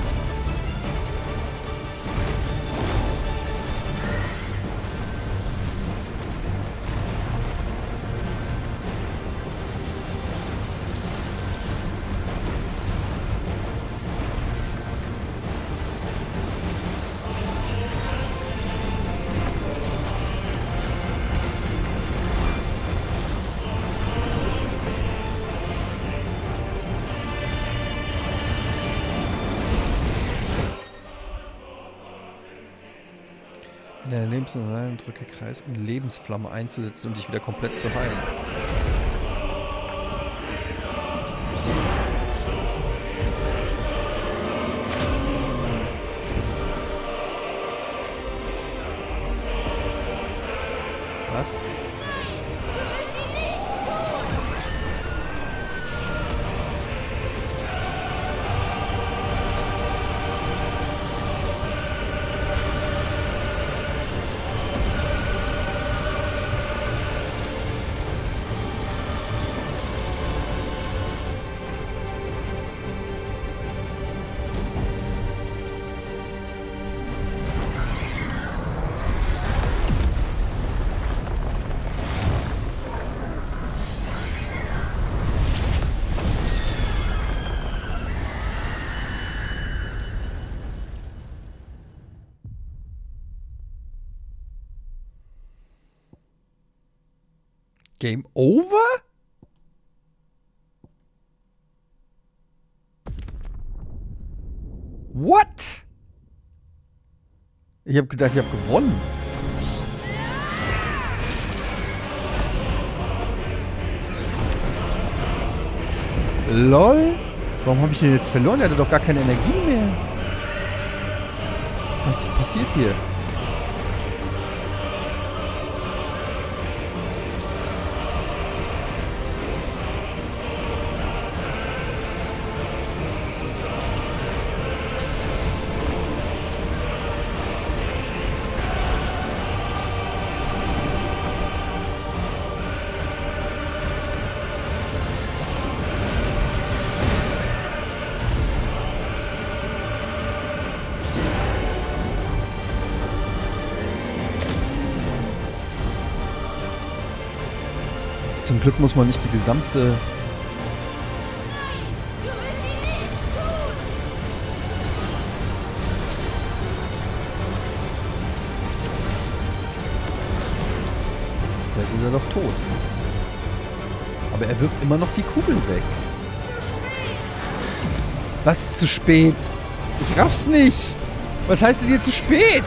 in deine Lebensflamme rein und drücke Kreis, um Lebensflamme einzusetzen und um dich wieder komplett zu heilen. Game over? What? Ich habe gedacht, ich habe gewonnen. Lol. Warum habe ich den jetzt verloren? Der hatte doch gar keine Energie mehr. Was passiert hier? Zum Glück muss man nicht die gesamte... Jetzt ist er doch tot. Aber er wirft immer noch die Kugeln weg. Was, zu spät? Ich raff's nicht. Was heißt denn hier zu spät?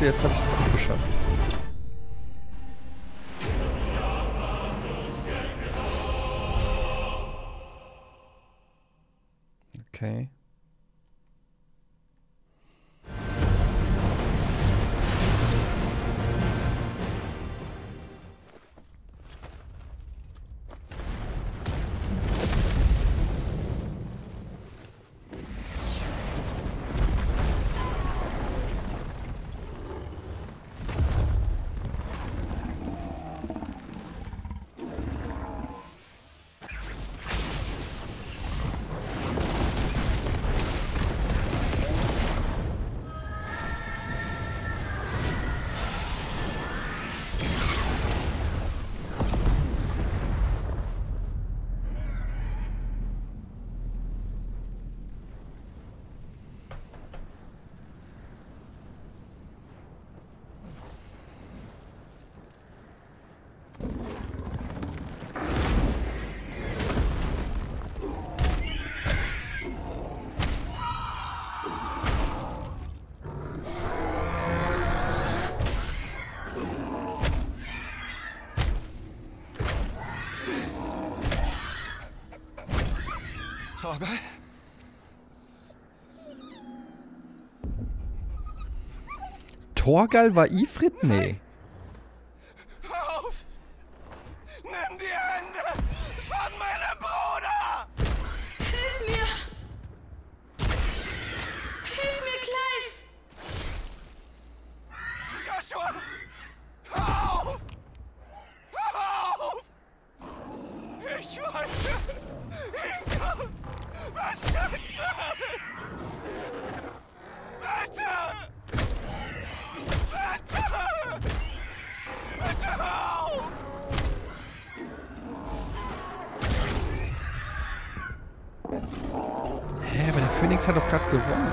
Jetzt habe ich es doch geschafft. Okay. Torgal? Torgal war Ifrit? Nee. Hör auf! Nimm die Hände von meinem Bruder! Hilf mir! Hilf mir, Clive! Joshua! Hör auf! Hör auf! Ich wollte ihn beschützen! Bitte! Bitte! Bitte hör auf! Hä, aber der Phönix hat doch gerade gewonnen.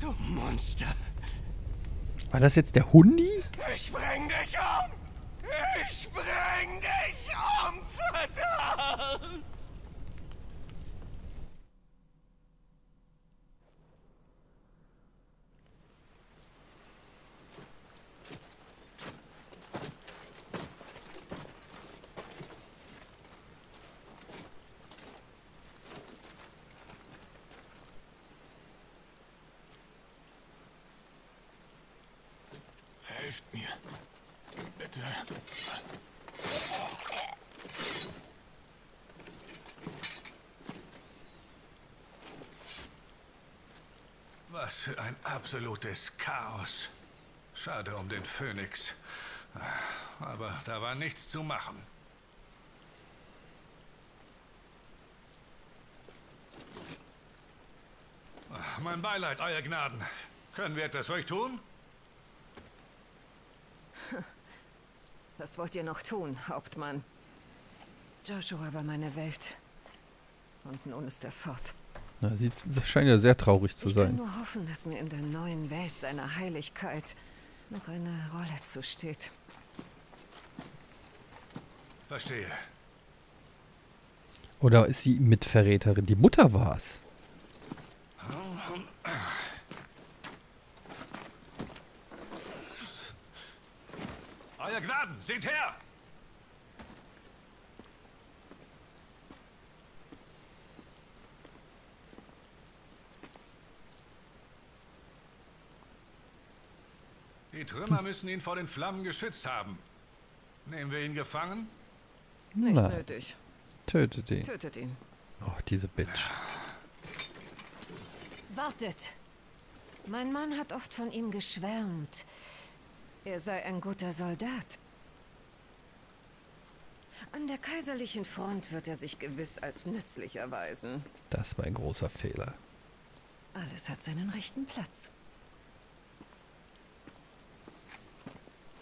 Du Monster. War das jetzt der Hundi? Ich bring dich um! Ich bring dich um, verdammt! Helft mir. Bitte. Was für ein absolutes Chaos. Schade um den Phönix. Aber da war nichts zu machen. Mein Beileid, Euer Gnaden. Können wir etwas für euch tun? Was wollt ihr noch tun, Hauptmann? Joshua war meine Welt. Und nun ist er fort. Na, sie scheint ja sehr traurig zu sein. Ich kann nur hoffen, dass mir in der neuen Welt seiner Heiligkeit noch eine Rolle zusteht. Verstehe. Oder ist sie Mitverräterin? Die Mutter war's. Euer Gnaden, seht her! Die Trümmer müssen ihn vor den Flammen geschützt haben. Nehmen wir ihn gefangen? Nicht Nein. nötig. Tötet ihn. Tötet ihn. Oh, diese Bitch. Wartet! Mein Mann hat oft von ihm geschwärmt. Er sei ein guter Soldat. An der kaiserlichen Front wird er sich gewiss als nützlich erweisen. Das war ein großer Fehler. Alles hat seinen rechten Platz.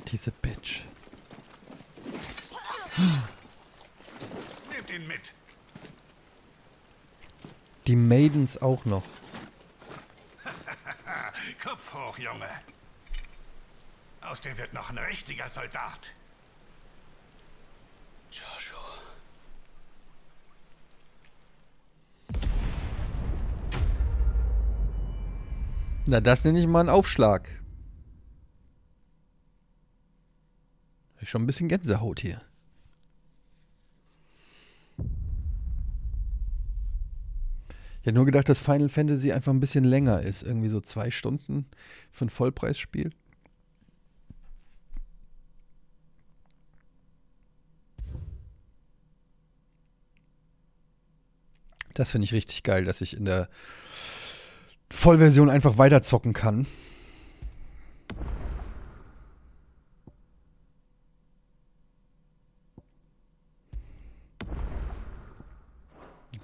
Diese Bitch. Nehmt ihn mit. Die Maidens auch noch. Kopf hoch, Junge. Aus dir wird noch ein richtiger Soldat. Joshua. Na, das nenne ich mal einen Aufschlag. Ist schon ein bisschen Gänsehaut hier. Ich hätte nur gedacht, dass Final Fantasy einfach ein bisschen länger ist. Irgendwie so zwei Stunden für ein Vollpreisspiel. Das finde ich richtig geil, dass ich in der Vollversion einfach weiterzocken kann.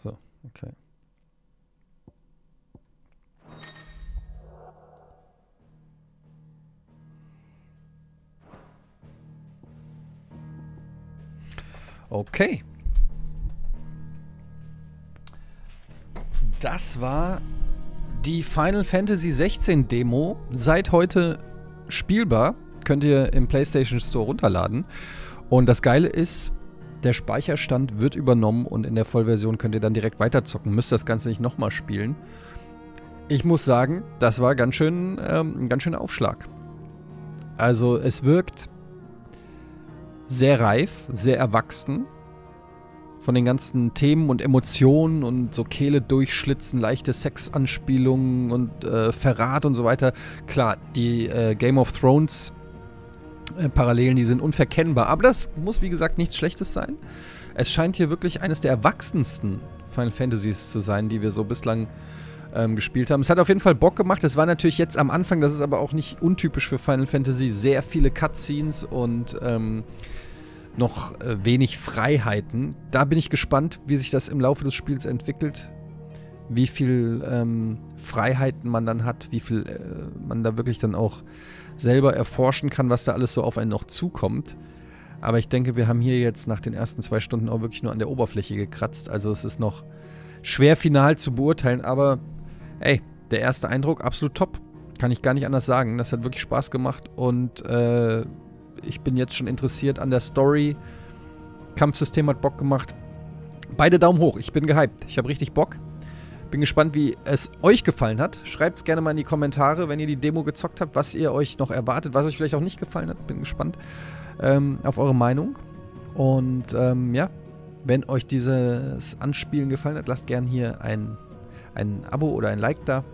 So, okay. Okay. Das war die Final Fantasy sechzehn Demo. Seit heute spielbar. Könnt ihr im PlayStation Store runterladen. Und das Geile ist, der Speicherstand wird übernommen und in der Vollversion könnt ihr dann direkt weiterzocken. Müsst das Ganze nicht nochmal spielen. Ich muss sagen, das war ganz schön, ähm, ein ganz schöner Aufschlag. Also es wirkt sehr reif, sehr erwachsen. Von den ganzen Themen und Emotionen und so Kehle durchschlitzen, leichte Sexanspielungen und äh, Verrat und so weiter. Klar, die äh, Game of Thrones äh, Parallelen, die sind unverkennbar. Aber das muss, wie gesagt, nichts Schlechtes sein. Es scheint hier wirklich eines der erwachsensten Final Fantasies zu sein, die wir so bislang ähm, gespielt haben. Es hat auf jeden Fall Bock gemacht. Es war natürlich jetzt am Anfang, das ist aber auch nicht untypisch für Final Fantasy, sehr viele Cutscenes und ähm, noch wenig Freiheiten. Da bin ich gespannt, wie sich das im Laufe des Spiels entwickelt, wie viel ähm, Freiheiten man dann hat, wie viel äh, man da wirklich dann auch selber erforschen kann, was da alles so auf einen noch zukommt. Aber ich denke, wir haben hier jetzt nach den ersten zwei Stunden auch wirklich nur an der Oberfläche gekratzt. Also es ist noch schwer final zu beurteilen, aber ey, der erste Eindruck absolut top. kann ich gar nicht anders sagen. Das hat wirklich Spaß gemacht und äh, ich bin jetzt schon interessiert an der Story. Kampfsystem hat Bock gemacht. Beide Daumen hoch, ich bin gehypt. Ich habe richtig Bock. Bin gespannt, wie es euch gefallen hat. Schreibt es gerne mal in die Kommentare, wenn ihr die Demo gezockt habt, was ihr euch noch erwartet, was euch vielleicht auch nicht gefallen hat. Bin gespannt ähm, auf eure Meinung. Und ähm, ja, wenn euch dieses Anspielen gefallen hat, lasst gerne hier ein, ein Abo oder ein Like da.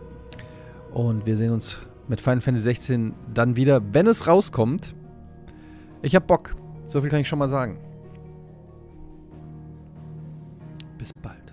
Und wir sehen uns mit Final Fantasy sechzehn dann wieder, wenn es rauskommt. Ich hab Bock. So viel kann ich schon mal sagen. Bis bald.